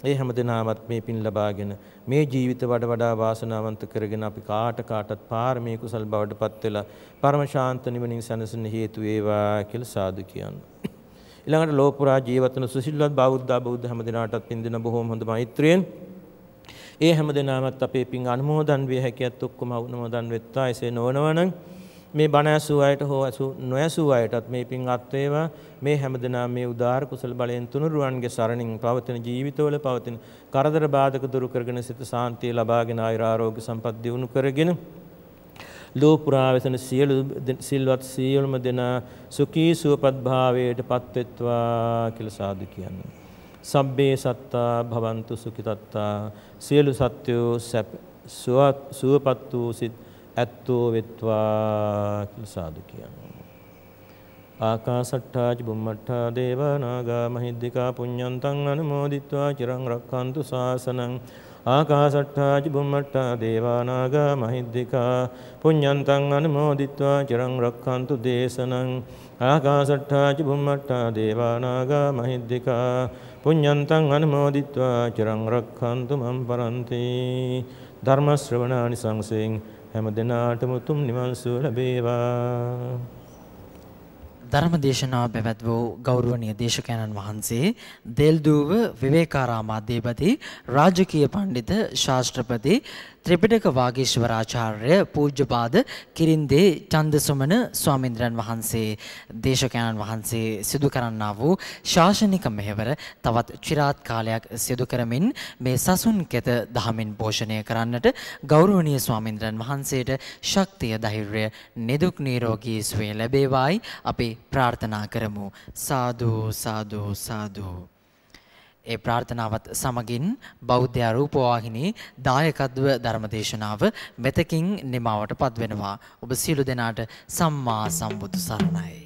ඒ හැම දිනාමත් මේ පින් ලබාගෙන මේ ජීවිත වඩ වඩා වාසනාවන්ත කරගෙන අපි කාට කාටත් පාරමී කුසල් බවට පත් වෙලා පරම ශාන්ත නිවනින් සැනසෙන්න හේතු වේවා කියලා සාදු කියනවා. ඊළඟට ලෝ පුරා ජීවත්වන සුසිල්වත් බෞද්ධ බෞද්ධ හැම දිනාටත් පින් දෙන බොහෝම හොඳ මෛත්‍රියෙන් ඒ හැම දිනාමත් අපේ පින් අනුමෝදන් වේ හැකියත් ඔක්කොම අනුමෝදන් වෙත්වා. එසේ නොවනවනම් මේ බණ ඇසූ අයට හෝ ඇසූ නොඇසූ අයටත් මේ පින් අත් වේවා. මේ හැමදෙනා මේ උදාාර කුසල බලයෙන් තුනුරුවන්ගේ සරණින් පවතින ජීවිතවල පවතින කරදර බාධක දුරු කරගෙන සිත සාන්තිය ලබාගෙන ආයුර ආරෝග්‍ය සම්පත් දියුණු කරගෙන ලෝ පුරා වෙසෙන සියලු සිල්වත් සියලුම දෙනා සුඛී සුවපත් භාවයට පත්වෙත්වා කියලා සාදු කියන්නේ. සබ්බේ සත්තා භවන්තු සුඛිතත්තා. සියලු සත්වෝ සුවපත් වූ සිත් ඇත්තෝ වෙත්වා කියලා සාදු කියනවා. आकाशट्ठाच बुम्मट्ठा देवानागा महिद्दिका पुण्यन्तं अनुमोदित्वा चिरं रक्षन्तु शासनम् आकाशट्ठाच बुम्मट्ठा देवानागा महिद्दिका पुण्यन्तं अनुमोदित्वा चिरं रक्षन्तु देशनम् आकाशट्ठाच बुम्मट्ठा देवानागा महिद्दिका पुण्यन्तं अनुमोदित्वा चिरं रक्षन्तु मम परन्ति धर्मश्रवणानि संसें හැමදෙනාටම උතුම් නිවන් සුව ලැබේවා ධර්ම දේශනාව පැවැත්වූ ගෞරවනීය දේශකයන්න් වහන්සේ දෙල්දුව විවේකාරාම අධිපති රාජකීය පඬිත ශාස්ත්‍රපති ත්‍රිපිටක වාගීශවරාචාර්ය පූජ්‍යපාද කිරින්දේ චන්දසුමන ස්වාමීන්ද්‍රයන් වහන්සේ දේශකයන්න් වහන්සේ සිදු කරන්නා වූ ශාසනික මෙහෙවර තවත් චිරාත් කාලයක් සිදු කරමින් මේ සසුන් කෙත දහමින් පෝෂණය කරන්නට ගෞරවනීය ස්වාමීන්ද්‍රයන් වහන්සේට ශක්තිය ධෛර්යය නිදුක් නිරෝගී සුවය ලැබේවායි අපි ප්‍රාර්ථනා කරමු සාදු සාදු සාදු ඒ ප්‍රාර්ථනාවත් සමගින් බෞද්ධ රූපවාහිනී දායකත්ව ධර්මදේශනාව මෙතකින් නිමවට පත්වෙනවා ඔබ සියලු දෙනාට සම්මා සම්බුදු සරණයි